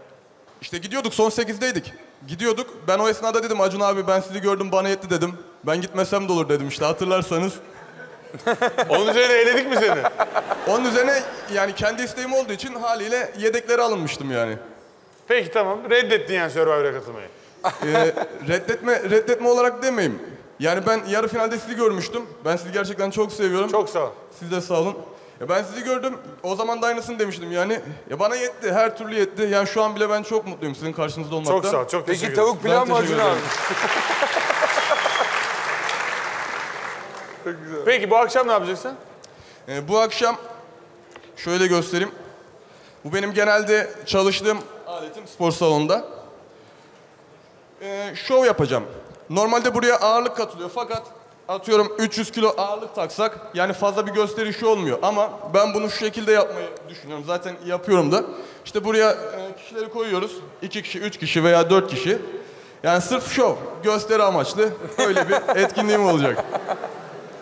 İşte gidiyorduk, son 8'deydik. Gidiyorduk. Ben o esnada dedim Acun abi ben sizi gördüm bana yetti dedim. Ben gitmesem de olur dedim işte, hatırlarsanız. Onun üzerine eledik mi seni? Onun üzerine yani kendi isteğim olduğu için haliyle yedekleri alınmıştım yani. Peki tamam. Reddettin yani Survivor'a katılmayı. Reddetme olarak demeyeyim. Yani ben yarı finalde sizi görmüştüm. Ben sizi gerçekten çok seviyorum. Çok sağ ol. Siz de sağ olun. Ya ben sizi gördüm, o zaman da aynısını demiştim yani. Ya bana yetti, her türlü yetti. Yani şu an bile ben çok mutluyum sizin karşınızda olmaktan. Çok sağ ol, çok teşekkür ederim. Peki tavuk pilav mı Acun abi? Çok güzel. Peki bu akşam ne yapacaksın? Bu akşam şöyle göstereyim. Bu benim genelde çalıştığım aletim spor salonunda. Şov yapacağım. Normalde buraya ağırlık katılıyor fakat atıyorum 300 kilo ağırlık taksak yani fazla bir gösterişi olmuyor. Ama ben bunu şu şekilde yapmayı düşünüyorum. Zaten yapıyorum da. İşte buraya kişileri koyuyoruz. 2 kişi, 3 kişi veya 4 kişi. Yani sırf şov, gösteri amaçlı öyle bir etkinliğim olacak.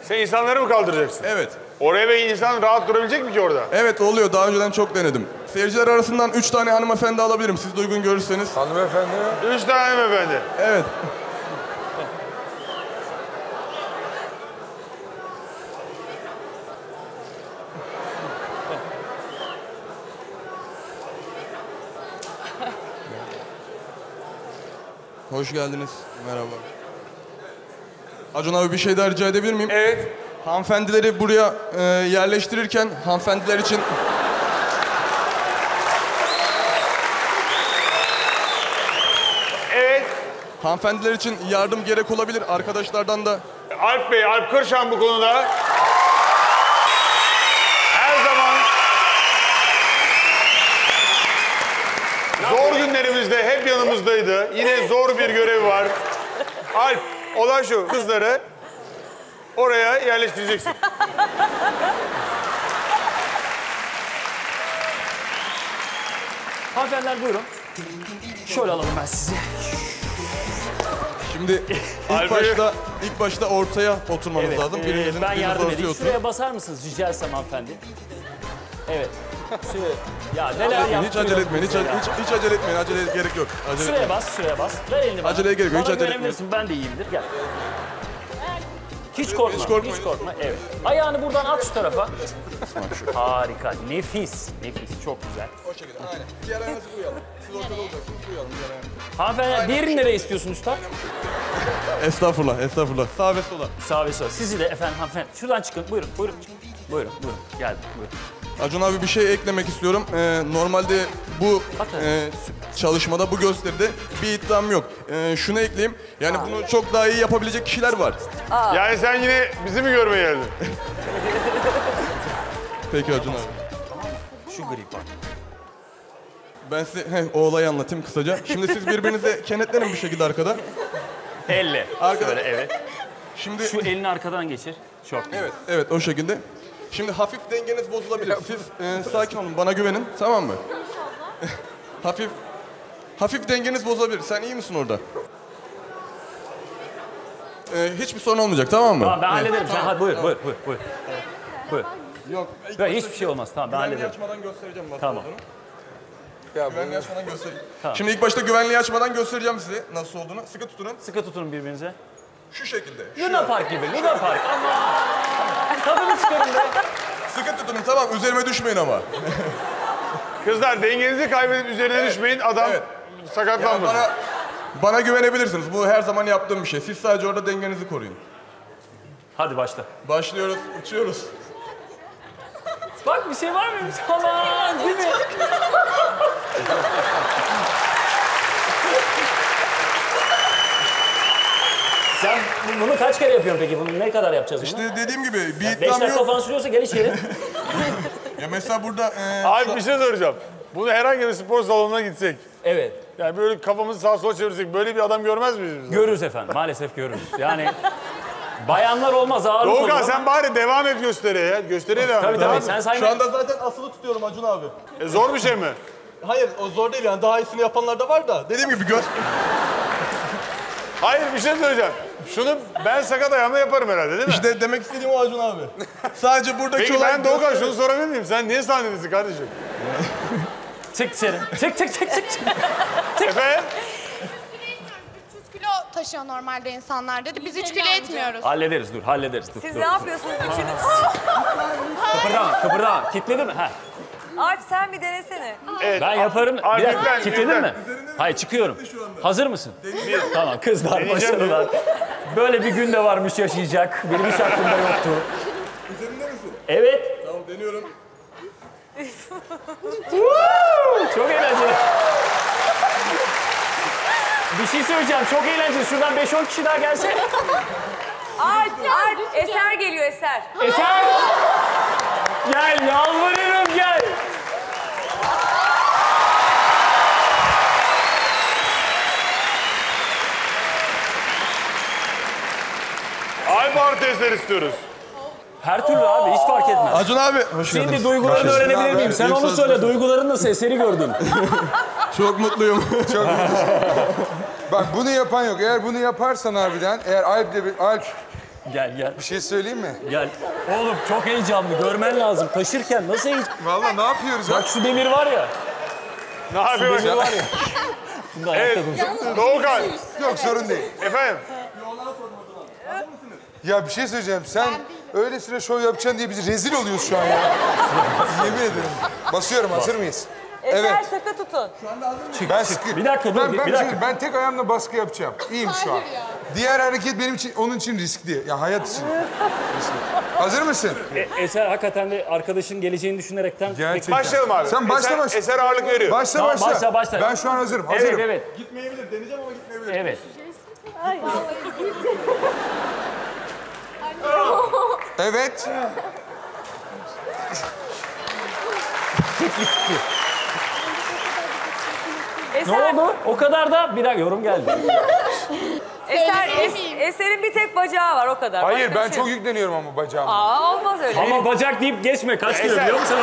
Sen insanları mı kaldıracaksın? Evet. Oraya bir insan rahat durabilecek mi ki orada? Evet oluyor. Daha önceden çok denedim. Seyirciler arasından 3 tane hanımefendi alabilirim. Siz de uygun görürseniz. Hanımefendi mi? 3 tane hanımefendi. Evet. Hoş geldiniz. Merhaba. Acun abi bir şey daha rica edebilir miyim? Evet. Hanımefendileri buraya yerleştirirken hanımefendiler için... Evet. Hanımefendiler için yardım gerek olabilir. Arkadaşlardan da... Alp Bey, Alp Kırşan bu konuda. Her zaman... Zor günlerimizde hep yanımızdaydı. Yine zor bir görev var. Alp, olan şu, kızları... Oraya yerleştireceksin. Hanımefendiler buyurun. Şöyle alalım ben sizi. Şimdi ilk başta ortaya oturmanız evet. Lazım. Ben yardım edeyim. Şuraya basar mısınız rica etsem hanımefendi? Evet. Şuraya. Ya neler yaptım. Hiç acele etmeyin. Hiç acele etmeyin. Aceleye gerek yok. Acele şuraya etmeyin. Bas, şuraya bas. Ver elini bana. Aceleye gerek yok. Hiç acele etmeyin. Ben de iyiyimdir. Gel. Hiç korkma, hiç korkma, hiç korkma. Evet. Ayağını buradan at şu tarafa. Harika, nefis, nefis. Çok güzel. O şekilde, aynen. Diğer ayağınızı uyalım. Siz ortada olacaksınız, uyalım diğer ayağınızı. Hanımefendi, diğerini nereye istiyorsun usta? Estağfurullah, estağfurullah. Sağ ve sola. Sağ ve sola. Sizi de efendim hanımefendi. Şuradan çıkın, buyurun, buyurun. Buyurun, buyurun. Geldim, buyurun. Acun abi bir şey eklemek istiyorum. Normalde bu çalışmada, bu gösteride bir iddiam yok. Şunu ekleyeyim, yani bunu çok daha iyi yapabilecek kişiler var. Aa. Yani sen yine bizi mi görmeye geldin? Peki Acun abi. Tamam. Şu grip var. Ben size o olayı anlatayım kısaca. Şimdi siz birbirinize kenetlenin bir şekilde arkada. Elle. Arkada. Şöyle, evet. Şimdi... Şu elini arkadan geçir. Çok güzel. Evet, evet o şekilde. Şimdi hafif dengeniz bozulabilir. Siz sakin olun, bana güvenin, tamam mı? hafif dengeniz bozulabilir. Sen iyi misin orada? Hiçbir sorun olmayacak, tamam mı? Tamam, ben hallederim. Tamam. Sen hadi buyur, tamam. buyur. Buyur. Yok, hiçbir şey olmaz. Tamam, ben hallederim. Açmadan göstereceğim bak. Tamam. Ya, güvenliği açmadan göstereceğim. Tamam. Şimdi ilk başta güvenliği açmadan göstereceğim size nasıl olduğunu. Sıkı tutunun. Sıkı tutunun birbirinize. Şu şekilde. Luna Park gibi, Luna Park. Tadını çıkarın be. Sıkı tutunun, tamam. Üzerime düşmeyin ama. Kızlar, dengenizi kaybedip üzerine düşmeyin. Adam sakatlanmasın. Bana güvenebilirsiniz. Bu her zaman yaptığım bir şey. Siz sadece orada dengenizi koruyun. Hadi başla. Başlıyoruz, uçuyoruz. Bak bir şey var mı? Aman, değil mi? Sen bunu kaç kere yapıyorsun peki? Bunu ne kadar yapacağız bunu? İşte dediğim gibi bir iddiam yok. 5 dakika falan sürüyorsa gel içeri. Ya mesela burada... Abi bir şey soracağım. Bunu herhangi bir spor salonuna gitsek. Evet. Yani böyle kafamızı sağa sola çevirsek böyle bir adam görmez miyiz? Görürüz efendim. Maalesef görürüz. Yani bayanlar olmaz ağırlık olur. Doğukan sen bari devam et gösteriye ya. Gösteriye devam et. Tabii tabii. Sen saygı... Şu anda zaten asılı tutuyorum Acun abi. Zor bir şey mi? Hayır o zor değil yani. Daha iyisini yapanlar da var da. Dediğim gibi göz... Hayır bir şey söyleyeceğim. Şunu ben sakat ayağımla yaparım herhalde değil mi? İşte demek istediğim o Acun abi. Sadece buradaki olan... Peki ben Doğukan şunu sorabilir miyim? Sen niye sahnedesin kardeşim? Çık dışarı. Çık. Efendim? 300 kilo taşıyor normalde insanlar dedi. Biz 3 kilo etmiyoruz. Hallederiz dur. Siz ne yapıyorsunuz? Kıpırdan. Kitledi mi? Ha. Alp sen bir denesene. Evet. Ben yaparım. Bir dakika kilitledin mi? Hayır çıkıyorum. Hazır mısın? Tamam kızlar başarılar. Böyle bir gün de varmış yaşayacak. Benim hiç aklımda yoktu. Üzerinde misin? Evet. Tamam Deniyorum. Çok eğlenceli. Bir şey söyleyeceğim, çok eğlenceli. Şuradan 5-10 kişi daha gelse. Art, Eser geliyor, Eser. Eser! Gel, yalvarırım gel. Alp artistler istiyoruz. Her türlü abi, hiç fark etmez. Acun abi, hoş geldiniz. Senin de duygularını öğrenebilir miyim? Sen onu söyle, duyguların nasıl, Eser'i gördün. Çok mutluyum. Çok mutluyum. Bak bunu yapan yok. Eğer bunu yaparsan harbiden, eğer Alp... Gel, gel. Bir şey söyleyeyim mi? Gel. Oğlum çok heyecanlı, görmen lazım. Taşırken nasıl heyecanlı? Valla ne yapıyoruz? Bak şu demir var ya. Ne yapıyoruz? Şu demir var ya. Şimdi ayakta konuşalım. Doğukan. Yok, sorun değil. Efendim? Ya bir şey söyleyeceğim, sen öylesine şov yapacaksın diye bizi rezil oluyoruz şu an ya. Yemin ederim. Basıyorum, hazır mıyız? Evet. Eser sıkı tutun. Şu anda hazır mıyım? Ben sıkı. Bir dakika, dur. Ben tek ayağımla baskı yapacağım. İyiyim şu an. Diğer hareket benim için, onun için riskli. Ya hayat için. Hazır mısın? Eser hakikaten de arkadaşın geleceğini düşünerekten... Gerçekten. Başlayalım abi. Sen başla. Eser ağırlık veriyor. Başla. Ben şu an hazırım, hazırım. Evet. Gitmeyebilir, deneyeceğim ama gitmeyebilir. Evet. Ay. Evet. Eser, ne oldu? O kadar da bir daha yorum geldi. Eser'in bir tek bacağı var, o kadar. Hayır, başka ben çok yükleniyorum ama bacağıma. Aa, olmaz öyle. Ama bacak deyip geçme. Kaç kilo biliyor musun?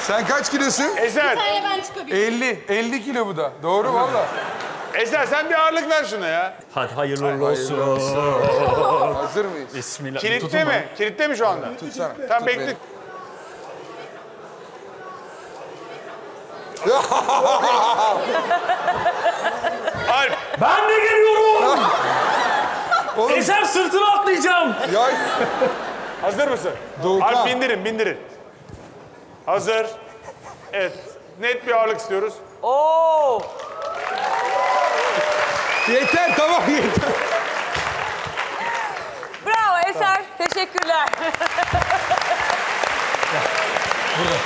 Sen kaç kilosun? Eser. Bir tane ben çıkabilirim. 50 kilo bu da. Doğru valla. Eser sen bir ağırlık ver şuna ya. Hadi hayırlı olsun. Hazır mıyız? Bismillah. Kilitte mi? Kilitte mi şu anda? Evet, tutsana. Tamam, bekle. Alp. Ben de geliyorum. Eser sırtını atlayacağım. Ya. Hazır mısın? Doğukan. Alp bindirin. Hazır. Evet. Net bir ağırlık istiyoruz. Oo. Yeter, tamam yeter. Bravo Eser, tamam. Teşekkürler. Burada.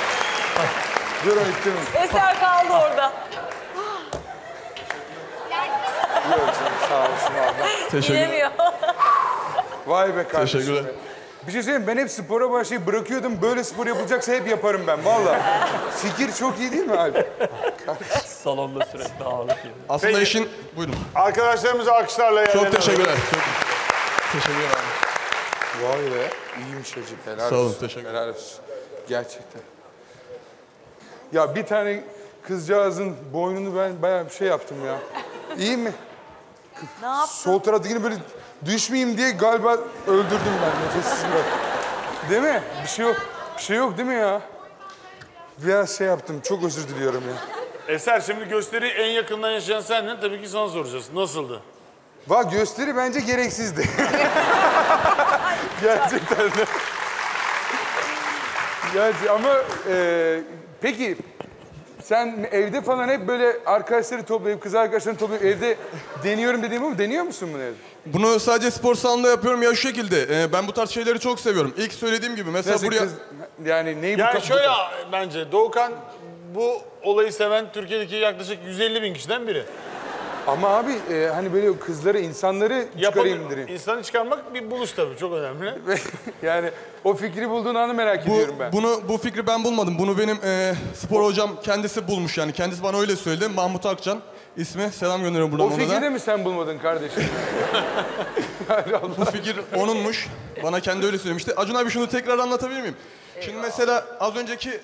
Dur o Eser kaldı orada. Yok canım, sağ olsun abla. Teşekkür ederim. Vay be kardeşim. Teşekkürler. Bir şey söyleyeyim, ben hep spora başlayıp bırakıyordum. Böyle spor yapılacaksa hep yaparım ben, vallahi. Fikir çok iyi değil mi abi? Salonda sürekli ağırlık yedim. Aslında peki, işin... Buyurun. Arkadaşlarımıza alkışlarla yerlenelim. Çok teşekkürler. Teşekkürler abi. Vay be, iyiymiş çocuk. Helal olsun. Sağ olun, teşekkür ederim. Gerçekten. Ya bir tane kızcağızın boynunu ben bayağı bir şey yaptım ya. İyi mi? Ne yaptın? Sol taraftakini böyle... Düşmeyeyim diye galiba öldürdüm ben nefessiz bıraktım. Değil mi? Bir şey yok. Bir şey yok değil mi ya? Biraz şey yaptım. Çok özür diliyorum ya. Eser şimdi gösteriyi en yakından yaşayan sendin. Tabii ki sana soracağız. Nasıldı? Valla gösteri bence gereksizdi. Gerçekten de. Gerçi ama peki sen evde falan hep böyle arkadaşları toplayıp, kız arkadaşlarını toplayıp evde deniyorum dediğim ama deniyor musun bunu evde? Bunu sadece spor salonunda yapıyorum ya şu şekilde. Ben bu tarz şeyleri çok seviyorum. İlk söylediğim gibi mesela nasıl buraya... Kız, yani neyi bu yani şöyle bence Doğukan bu olayı seven Türkiye'deki yaklaşık 150.000 kişiden biri. Ama abi hani böyle kızları, insanları çıkarayım derim. İnsanı çıkarmak bir buluş tabii, çok önemli. Yani o fikri bulduğun anı merak ediyorum ben. Bu fikri ben bulmadım. Bunu benim spor hocam kendisi bulmuş yani. Kendisi bana öyle söyledi. Mahmut Akcan ismi. Selam gönderiyorum buradan ona da. O fikri de mi sen bulmadın kardeşim? Bu fikir onunmuş. Bana kendi öyle söylemişti. Acun abi şunu tekrar anlatabilir miyim? Eyvah. Şimdi mesela az önceki...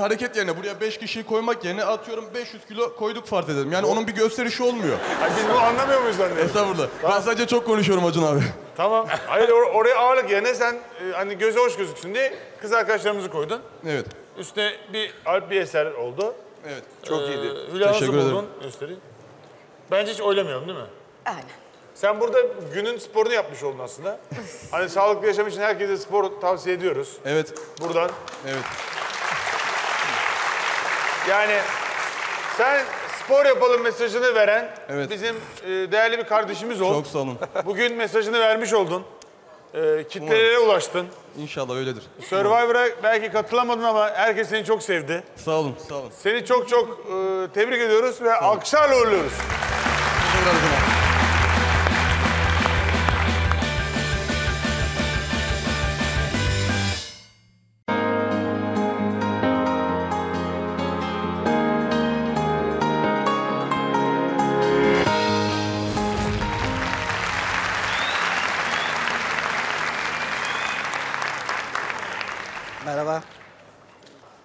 hareket yerine buraya 5 kişiyi koymak yerine atıyorum 500 kilo koyduk fark edelim. Yani onun bir gösterişi olmuyor. Biz bunu anlamıyor muyuz zannediyorsun? Estağfurullah. Tamam. Ben sadece çok konuşuyorum Acun abi. Tamam. Hayır oraya ağırlık yerine sen hani göze hoş gözüksün diye kız arkadaşlarımızı koydun. Evet. Üstüne bir Alp bir Eser oldu. Evet. Çok iyiydi. Hülya nasıl buldun gösteriyi? Bence hiç oylamıyorum değil mi? Aynen. Sen burada günün sporunu yapmış oldun aslında. Hani sağlıklı yaşam için herkese spor tavsiye ediyoruz. Evet. Buradan. Evet. Yani sen spor yapalım mesajını veren bizim değerli bir kardeşimiz ol. Çok sağ olun. Bugün mesajını vermiş oldun. kitlelere ulaştın. İnşallah öyledir. Survivor'a belki katılamadın ama herkes seni çok sevdi. Sağ olun. Sağ olun. Seni çok çok tebrik ediyoruz ve alkışlarla uğurluyoruz.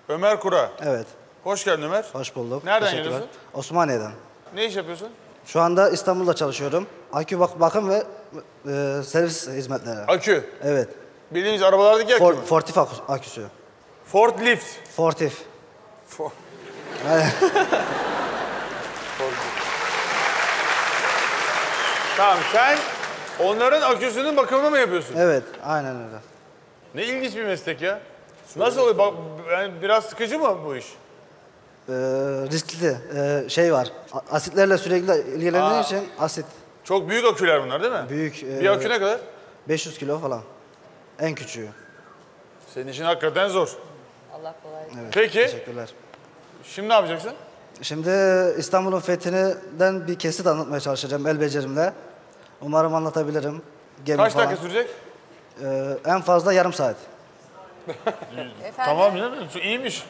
Ömer Kura. Evet. Hoş geldin Ömer. Hoş bulduk. Nereden geliyorsun? Osmaniye'den. Ne iş yapıyorsun? Şu anda İstanbul'da çalışıyorum. Akü bakım ve servis hizmetleri. Akü? Evet. Bildiğimiz arabalardaki akü mü? Fortif aküsü. Forklift. Fortif. Tamam, sen onların aküsünün bakımını mı yapıyorsun? Evet, aynen öyle. Ne ilginç bir meslek ya. Nasıl oluyor? Bak, yani biraz sıkıcı mı bu iş? Riskli şey var. Asitlerle sürekli ilgilendiği için asit. Çok büyük aküler bunlar değil mi? Büyük. Bir akü ne kadar? 500 kilo falan. En küçüğü. Senin için hakikaten zor. Allah kolay gelsin. Evet, peki. Teşekkürler. Şimdi ne yapacaksın? Şimdi İstanbul'un fethinden bir kesit anlatmaya çalışacağım el becerimle. Umarım anlatabilirim. Gemi kaç dakika falan sürecek? En fazla yarım saat. Tamam canım, iyiymiş.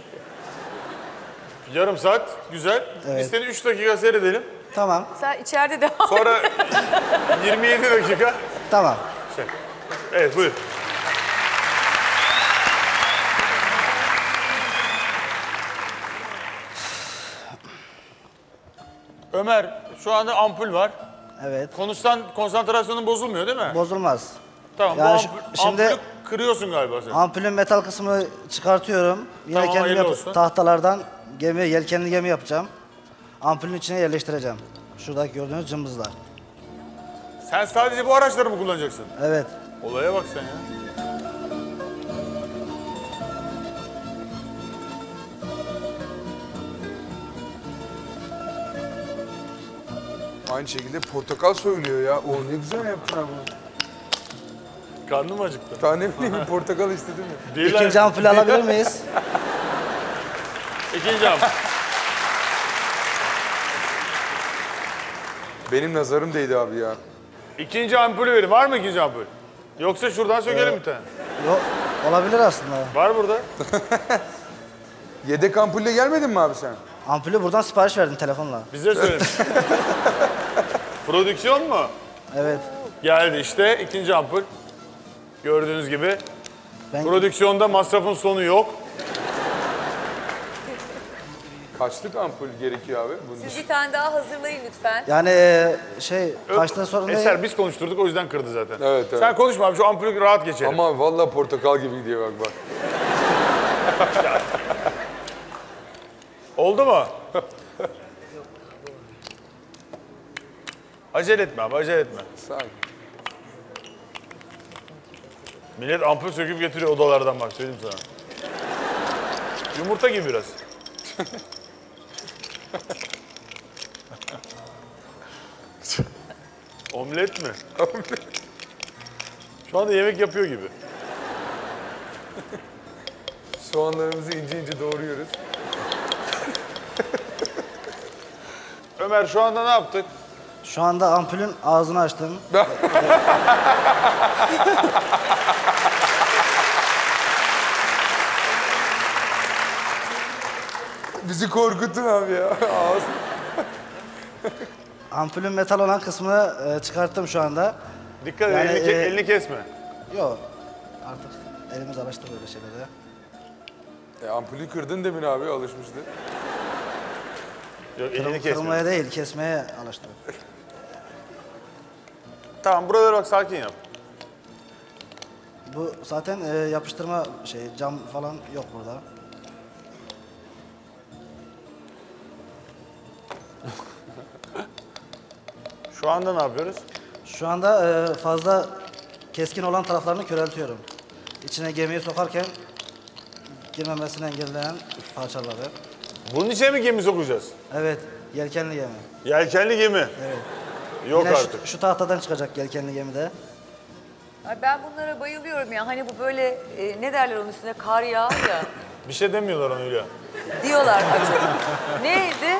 Yarım saat, güzel. Evet. Biz seni 3 dakika seyredelim. Tamam. Sen içeride devam. Sonra 27 dakika. Tamam. Şey. Evet, buyur. Ömer, şu anda ampul var. Evet. Konuşsan konsantrasyonun bozulmuyor değil mi? Bozulmaz. Tamam, yani ampulü kırıyorsun galiba sen. Ampulün metal kısmını çıkartıyorum. Yine tamam, tahtalardan yelkenli gemi yapacağım. Ampulün içine yerleştireceğim. Şuradaki gördüğünüz cımbızlar. Sen sadece bu araçları mı kullanacaksın? Evet. Olaya bak sen ya. Aynı şekilde portakal soyuluyor ya. O ne güzel yaptın abi. Karnım acıktı. Tane bileyim, portakal istedim ya. Değiller. İkinci ampul alabilir miyiz? İkinci ampul. Benim nazarım değdi abi ya. İkinci ampulü verin. Var mı ikinci ampul? Yoksa şuradan sökelim bir tane. Yok, olabilir aslında. Var burada. Yedek ampulle gelmedin mi abi sen? Ampulü buradan sipariş verdim telefonla. Bize söylemiş. Prodüksiyon mu? Evet. Geldi işte ikinci ampul. Gördüğünüz gibi prodüksiyonda masrafın sonu yok. Kaçlık ampul gerekiyor abi? Siz bir tane daha hazırlayın lütfen. Yani kaçtan sonra Eser biz konuşturduk, o yüzden kırdı zaten. Evet, evet. Sen konuşma abi, şu ampulü rahat geçelim. Ama vallahi portakal gibi gidiyor bak bak. Oldu mu? Acele etme abi, acele etme. Sakin. Millet ampul söküp getiriyor odalardan, bak söyleyeyim sana. Yumurta gibi biraz. Omlet mi? Omlet. Şu anda yemek yapıyor gibi. Soğanlarımızı ince ince doğruyoruz. Ömer, şu anda ne yaptık? Şu anda ampulün ağzını açtım. Bizi korkuttun abi ya. Ampulün metal olan kısmını çıkarttım şu anda. Dikkat yani, elini kesme. Yok. Artık elimiz alıştı böyle şeylere. Ampulü kırdın demin abi, alışmıştı. Yok, elini kırmaya değil, kesmeye alıştım. Tamam, buralara bak, sakin yap. Bu zaten yapıştırma şeyi, cam falan yok burada. Şu anda ne yapıyoruz? Şu anda fazla keskin olan taraflarını köreltiyorum. İçine gemiyi sokarken girmemesini engelleyen parçaları. Bunun içine mi gemi sokacağız? Evet, yelkenli gemi. Yelkenli gemi? Evet. Yok yine artık. Şu tahtadan çıkacak yelkenli gemide. Ben bunlara bayılıyorum ya. Hani bu böyle ne derler onun üstüne, kar yağar ya. Bir şey demiyorlar onu Hülya. Diyorlar Acun. Neydi?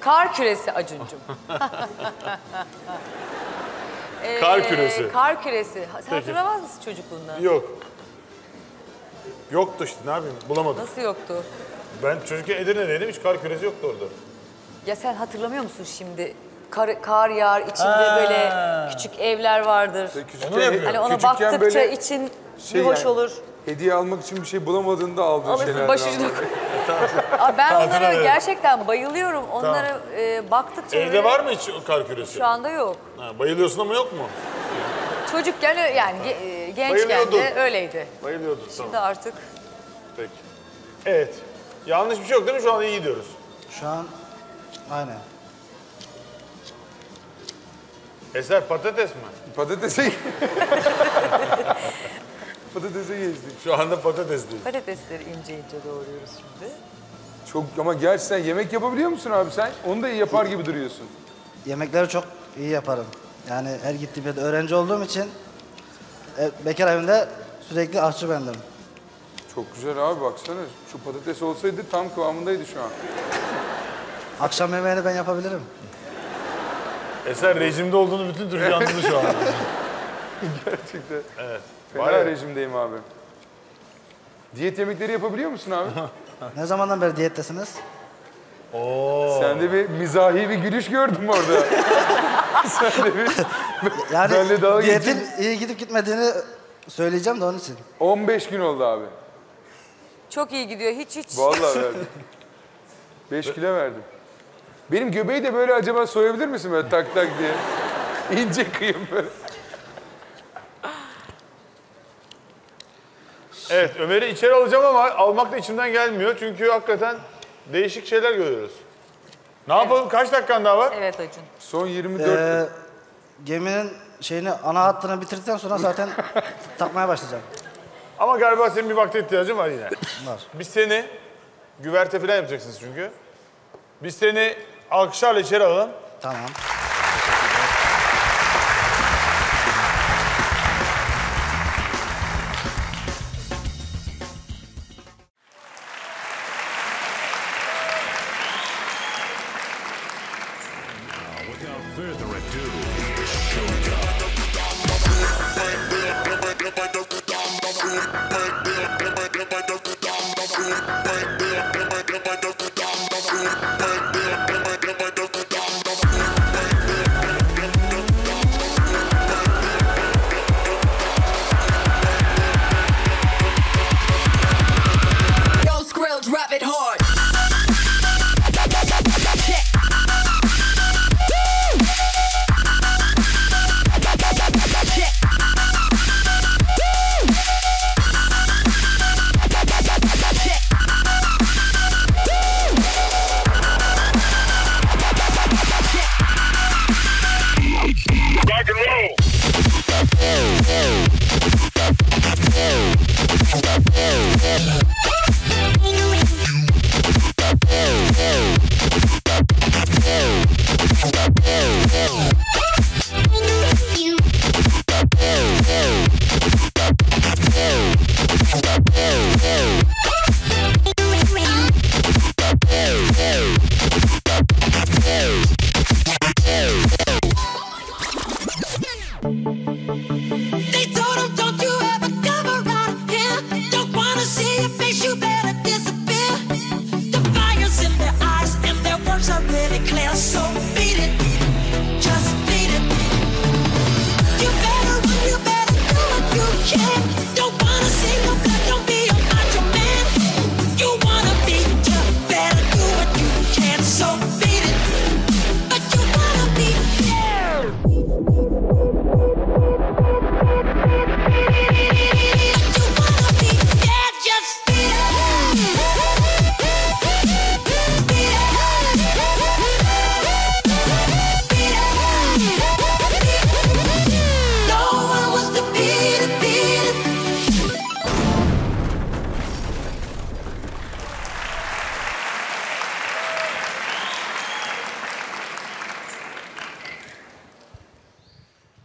Kar küresi Acuncum. Kar küresi. Kar küresi. Sen hatırlamaz mısın çocukluğundan? Yok. Yoktu işte, ne yapayım, bulamadım. Nasıl yoktu? Ben çocukken Edirne'deydim, hiç kar küresi yoktu orada. Ya sen hatırlamıyor musun şimdi? Kar yağar, içinde böyle küçük evler vardır. Hani ona baktıkça için bir hoş olur. Hediye almak için bir şey bulamadığında aldığın şeylerden alırsın, başucuna koy. Ben onlara gerçekten bayılıyorum. Onlara baktıkça... Evde var mı hiç kar küresi? Şu anda yok. Ha, bayılıyorsun ama yok mu? Çocukken, yani gençken de öyleydi. Bayılıyordun, tamam. Şimdi artık... Peki. Evet. Yanlış bir şey yok değil mi? Şu an iyi gidiyoruz. Şu an... Aynen. Eser, patates mi? Patatesi... Patatesi gezdik. Şu anda patatesliyiz. Patatesleri ince ince doğruyoruz şimdi. Çok, ama gerçi sen yemek yapabiliyor musun abi sen? Onu da iyi yapar gibi duruyorsun. Yemekleri çok iyi yaparım. Yani her gittiğim yerde öğrenci olduğum için... bekar evinde sürekli aşçı bendim. Çok güzel abi, baksana. Şu patates olsaydı tam kıvamındaydı şu an. Akşam yemeğini ben yapabilirim. Eser rejimde olduğunu bütün Türkiye anladı şu anda. Gerçekten. Evet. Fena rejimdeyim abi. Diyet yemekleri yapabiliyor musun abi? Ne zamandan beri diyettesiniz? Oo. Sen de bir mizahi bir gülüş gördüm orada. Sen de bir... Yani diyetin iyi gidip gitmediğini söyleyeceğim de onun için. 15 gün oldu abi. Çok iyi gidiyor, hiç. Vallahi verdim. 5 kilo verdim. Benim göbeği de böyle acaba soyabilir misin böyle tak tak diye? İnce kıyım böyle. Evet, Ömer'i içeri alacağım ama almak da içimden gelmiyor. Çünkü hakikaten değişik şeyler görüyoruz. Ne yapalım? Kaç dakikan daha var? Evet Acun. Son 24. Geminin şeyini, ana hattını bitirdikten sonra zaten takmaya başlayacağım. Ama galiba senin bir vakte ihtiyacın var yine. Var. Biz seni güverte falan yapacaksınız çünkü. Biz seni alkışlarla içeri alalım. Tamam.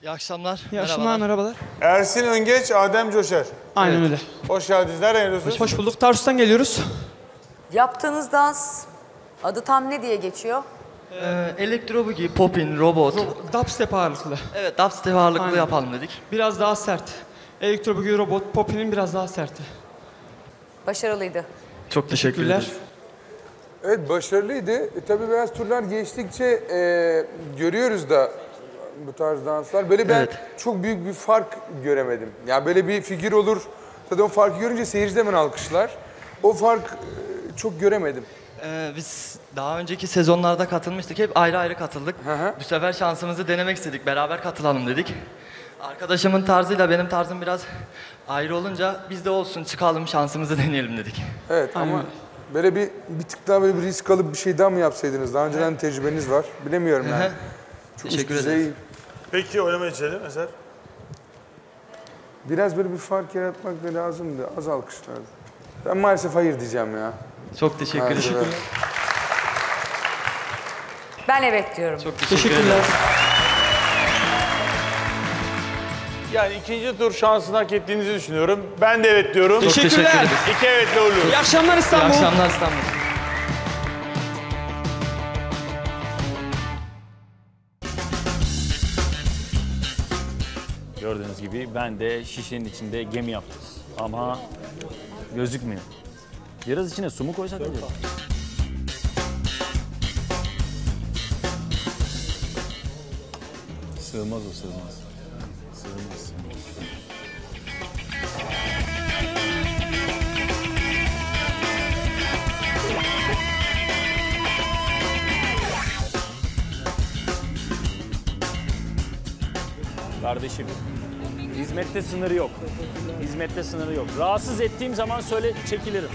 İyi akşamlar. İyi akşamlar, merhabalar. Ersin Öngeç, Adem Coşar. Aynen öyle. Hoş geldiniz. Nereye geliyorsunuz? Hoş bulduk. Tarsus'tan geliyoruz. Yaptığınız dans adı tam ne diye geçiyor? Elektro boogie, popin, robot. Dubstep ağırlıklı. Evet, dubstep ağırlıklı aynen yapalım dedik. Biraz daha sert. Elektro boogie, robot, popinin biraz daha serti. Başarılıydı. Çok teşekkürler. Evet, başarılıydı. Tabii biraz turlar geçtikçe görüyoruz da bu tarz danslar. Böyle ben evet, çok büyük bir fark göremedim. Yani böyle bir figür olur. Zaten o farkı görünce seyirci de hemen alkışlar. O fark çok göremedim. Biz daha önceki sezonlarda katılmıştık. Hep ayrı ayrı katıldık. Hı hı. Bu sefer şansımızı denemek istedik. Beraber katılalım dedik. Arkadaşımın tarzıyla benim tarzım biraz ayrı olunca biz de olsun çıkalım şansımızı deneyelim dedik. Evet aynen, ama böyle bir tık daha böyle bir risk alıp bir şey daha mı yapsaydınız? Daha önceden evet, tecrübeniz var. Bilemiyorum yani. Hı hı. Çok teşekkür ederim. Peki oynama içelim Eser. Biraz böyle bir fark yaratmak da lazımdı. Az alkışlardı. Ben maalesef hayır diyeceğim ya. Çok teşekkür ederim. Ben evet diyorum. Çok teşekkürler. Yani ikinci tur şansını hak ettiğinizi düşünüyorum. Ben de evet diyorum. Teşekkürler. Teşekkür ederim. İki evetle olur. İyi akşamlar İstanbul. İyi akşamlar İstanbul. Gördüğünüz gibi ben de şişenin içinde gemi yaptım. Ama gözükmüyor. Biraz içine su mu koysak? Sığmaz o, sığmaz. Sığmaz, sığmaz. Kardeşim, hizmette sınırı yok. Hizmette sınırı yok. Rahatsız ettiğim zaman söyle, çekilirim.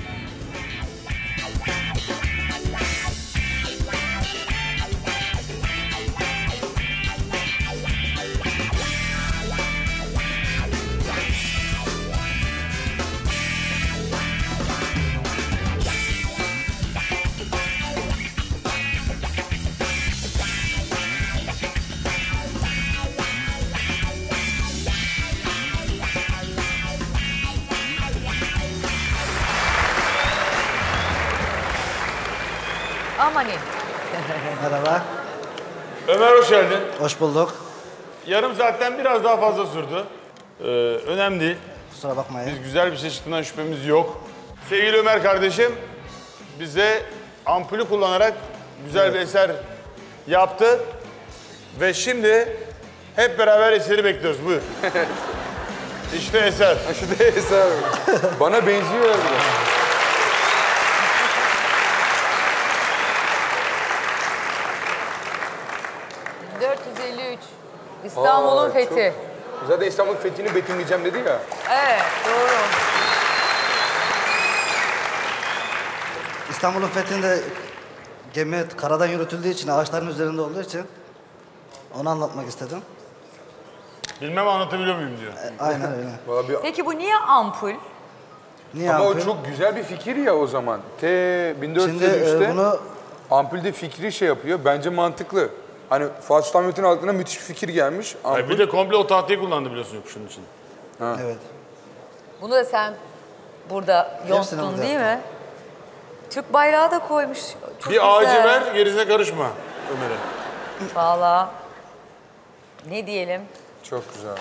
Merhaba. Ömer hoş geldin. Hoş bulduk. Yarım saatten biraz daha fazla sürdü. Önemli değil. Kusura bakmayın. Biz güzel bir şey çıktığından şüphemiz yok. Sevgili Ömer kardeşim bize ampulü kullanarak güzel evet, bir eser yaptı. Ve şimdi hep beraber eseri bekliyoruz. Buyur. İşte eser. İşte eser. Bana benziyor biraz. İstanbul'un fethi. Çok... Zaten İstanbul'un fethini betimleyeceğim dedi ya. Evet, doğru. İstanbul'un fethinde gemi karadan yürütüldüğü için, ağaçların üzerinde olduğu için onu anlatmak istedim. Bilmem anlatabiliyor muyum diyor. Aynen öyle. Peki bu niye ampul? Niye ama ampul? O çok güzel bir fikir ya o zaman. T1403'te bunu... ampulde fikri şey yapıyor, bence mantıklı. Hani Fatih Akyıldız'ın aklına müthiş bir fikir gelmiş. Hayır, bir de komple o tahtayı kullandı biliyorsun yokuşun için. Ha. Evet. Bunu da sen burada yoktun değil mi? Türk bayrağı da koymuş. Çok bir güzel. Ağacı ver, gerisine karışma Ömer'e. Valla ne diyelim? Çok güzelmiş.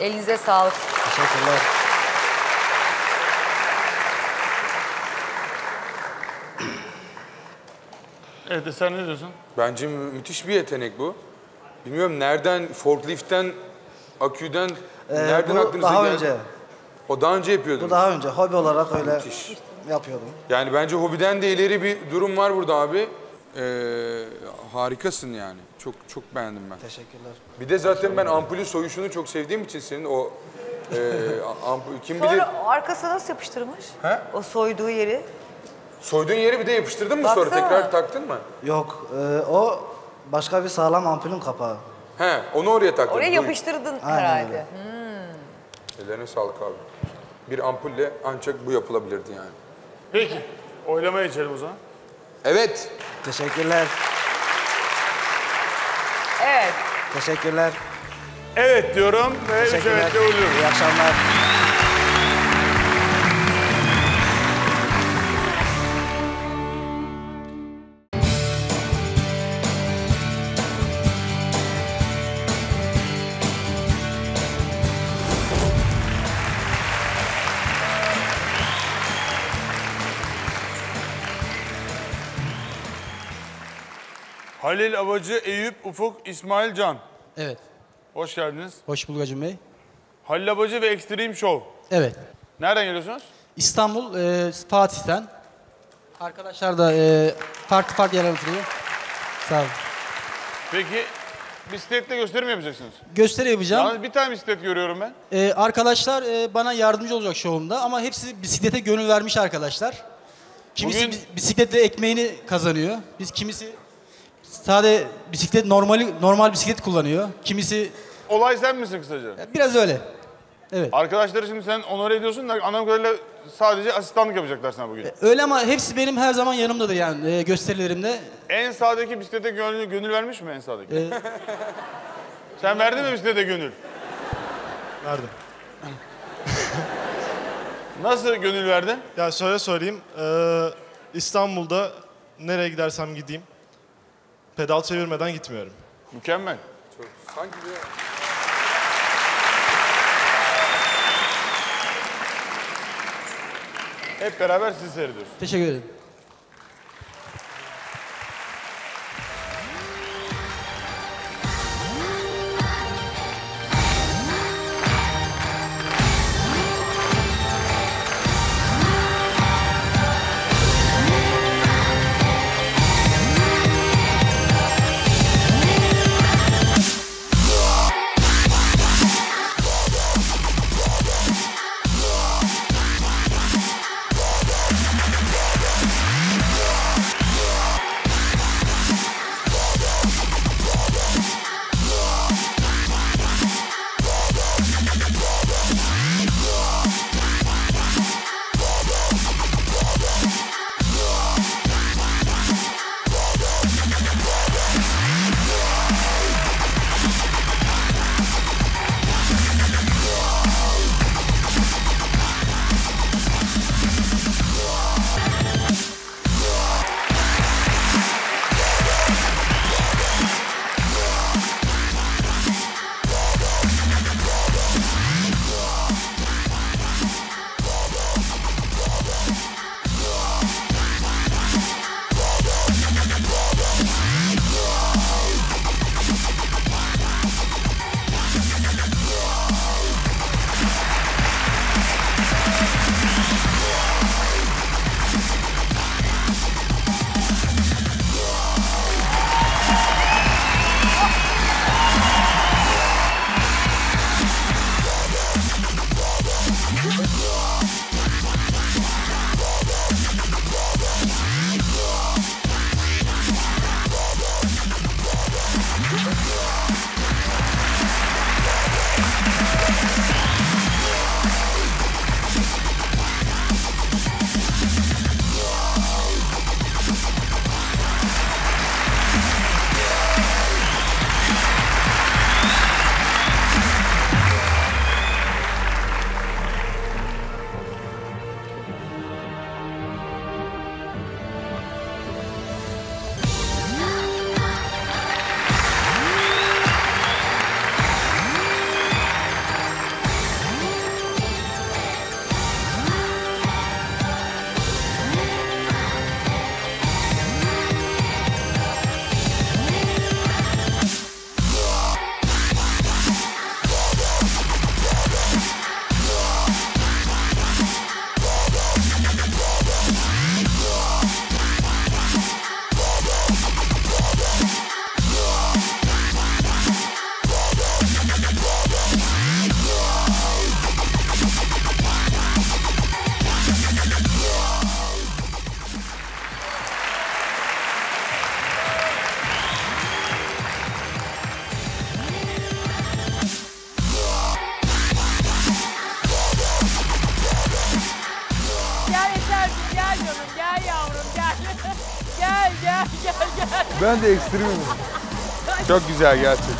Elinize sağlık. Teşekkürler. Evet, sen ne diyorsun? Bence müthiş bir yetenek bu. Bilmiyorum nereden, forklift'ten, aküden, nereden aklınıza geldi? Daha önce. O daha önce yapıyordum. Bu daha önce, hobi olarak öyle müthiş yapıyordum. Yani bence hobiden de ileri bir durum var burada abi. Harikasın yani. Çok çok beğendim ben. Teşekkürler. Bir de zaten ben ampulü soyuşunu çok sevdiğim için senin o... ampul, kim bilir... Sonra arkasına nasıl yapıştırmış? He? O soyduğu yeri. Soyduğun yeri bir de yapıştırdın mı baksana, sonra tekrar taktın mı? Yok, o başka bir sağlam ampulün kapağı. He, onu oraya taktın. Oraya yapıştırdın herhalde. Hmm. Ellerine sağlık abi. Bir ampulle ancak bu yapılabilirdi yani. Peki, oylamaya geçelim o zaman. Evet. Teşekkürler. Evet. Teşekkürler. Evet diyorum. Teşekkürler. Evet, iyi akşamlar. Halil Abacı, Eyüp, Ufuk, İsmail Can. Evet. Hoş geldiniz. Hoş bulduk Acun Bey. Halil Abacı ve Extreme Show. Evet. Nereden geliyorsunuz? İstanbul, Fatih'ten. Arkadaşlar da farklı farklı yerler oturuyor. Sağ olun. Peki bisikletle gösteri mi yapacaksınız? Gösteri yapacağım. Yalnız bir tane bisiklet görüyorum ben. Arkadaşlar bana yardımcı olacak şovumda ama hepsi bisiklete gönül vermiş arkadaşlar. Kimisi bugün... bisikletle ekmeğini kazanıyor. Biz kimisi... Sade bisiklet, normal bisiklet kullanıyor. Kimisi... Olay sen misin kısaca? Biraz öyle. Evet. Arkadaşları şimdi sen onore ediyorsun da anladığım kadarıyla sadece asistanlık yapacaklar sana bugün. Öyle ama hepsi benim her zaman yanımdadır yani gösterilerimde. En sağdaki bisiklete gönül vermiş mi en sağdaki? Sen verdin mi bisiklete gönül? Verdim. Nasıl gönül verdin? Ya şöyle söyleyeyim. İstanbul'da nereye gidersem gideyim. Pedal çevirmeden gitmiyorum. Mükemmel. Çok. Sanki bir... Hep beraber sizi seyrediyoruz. Teşekkür ederim. Ben de ekstremim. Çok güzel gerçekten.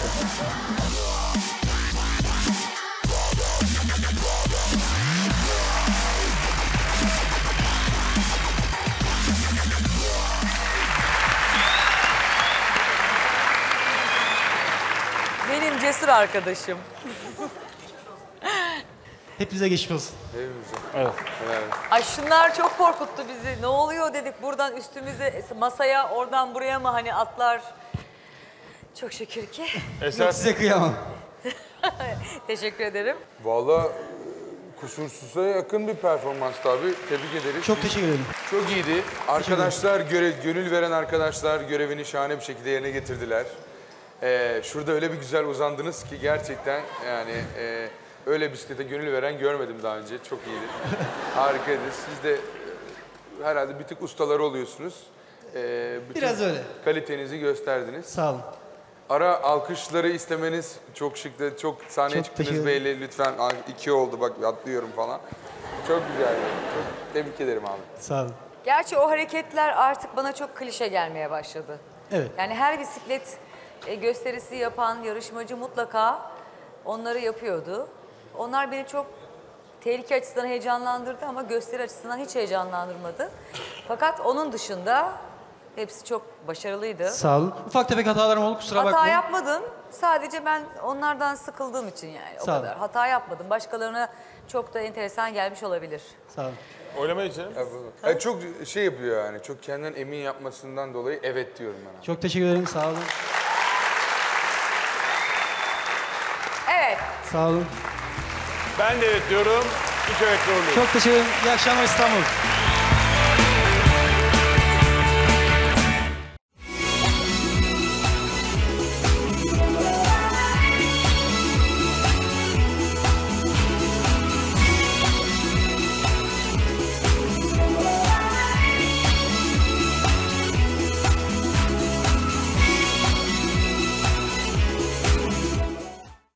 benim cesur arkadaşım. Hepinize geçmiş olsun. Evet. Ay şunlar çok korkuttu bizi. Ne oluyor dedik, buradan üstümüze, masaya, oradan buraya mı hani atlar? Çok şükür ki. Eser size kıyamam. Teşekkür ederim. Vallahi kusursuza yakın bir performans tabii. Tebrik ederiz. Çok teşekkür ederim. Çok iyiydi. Arkadaşlar, gönül veren arkadaşlar görevini şahane bir şekilde yerine getirdiler. Şurada öyle bir güzel uzandınız ki gerçekten yani... öyle bisiklete gönül veren görmedim daha önce. Çok iyiydi. Harikaydınız. Siz de herhalde bir tık ustaları oluyorsunuz. Biraz öyle. Kalitenizi gösterdiniz. Sağ olun. Ara alkışları istemeniz çok şıktı. Çok sahneye çıktınız belli. Lütfen iki oldu bak atlıyorum falan. Çok güzeldi. Çok tebrik ederim abi. Sağ olun. Gerçi o hareketler artık bana çok klişe gelmeye başladı. Evet. Yani her bisiklet gösterisi yapan yarışmacı mutlaka onları yapıyordu. Onlar beni çok tehlike açısından heyecanlandırdı ama gösteri açısından hiç heyecanlandırmadı. Fakat onun dışında hepsi çok başarılıydı. Sağ olun. Ufak tefek hatalarım oldu, kusura bakmayın. Hata yapmadım. Sadece ben onlardan sıkıldığım için yani o kadar. Hata yapmadım. Başkalarına çok da enteresan gelmiş olabilir. Sağ olun. Oylamaya geçelim. Çok şey yapıyor yani. Çok kendinden emin yapmasından dolayı evet diyorum ben. Çok teşekkür ederim. Sağ olun. Evet. Sağ olun. Ben de evet diyorum. Çok teşekkür ederim. İyi akşamlar İstanbul.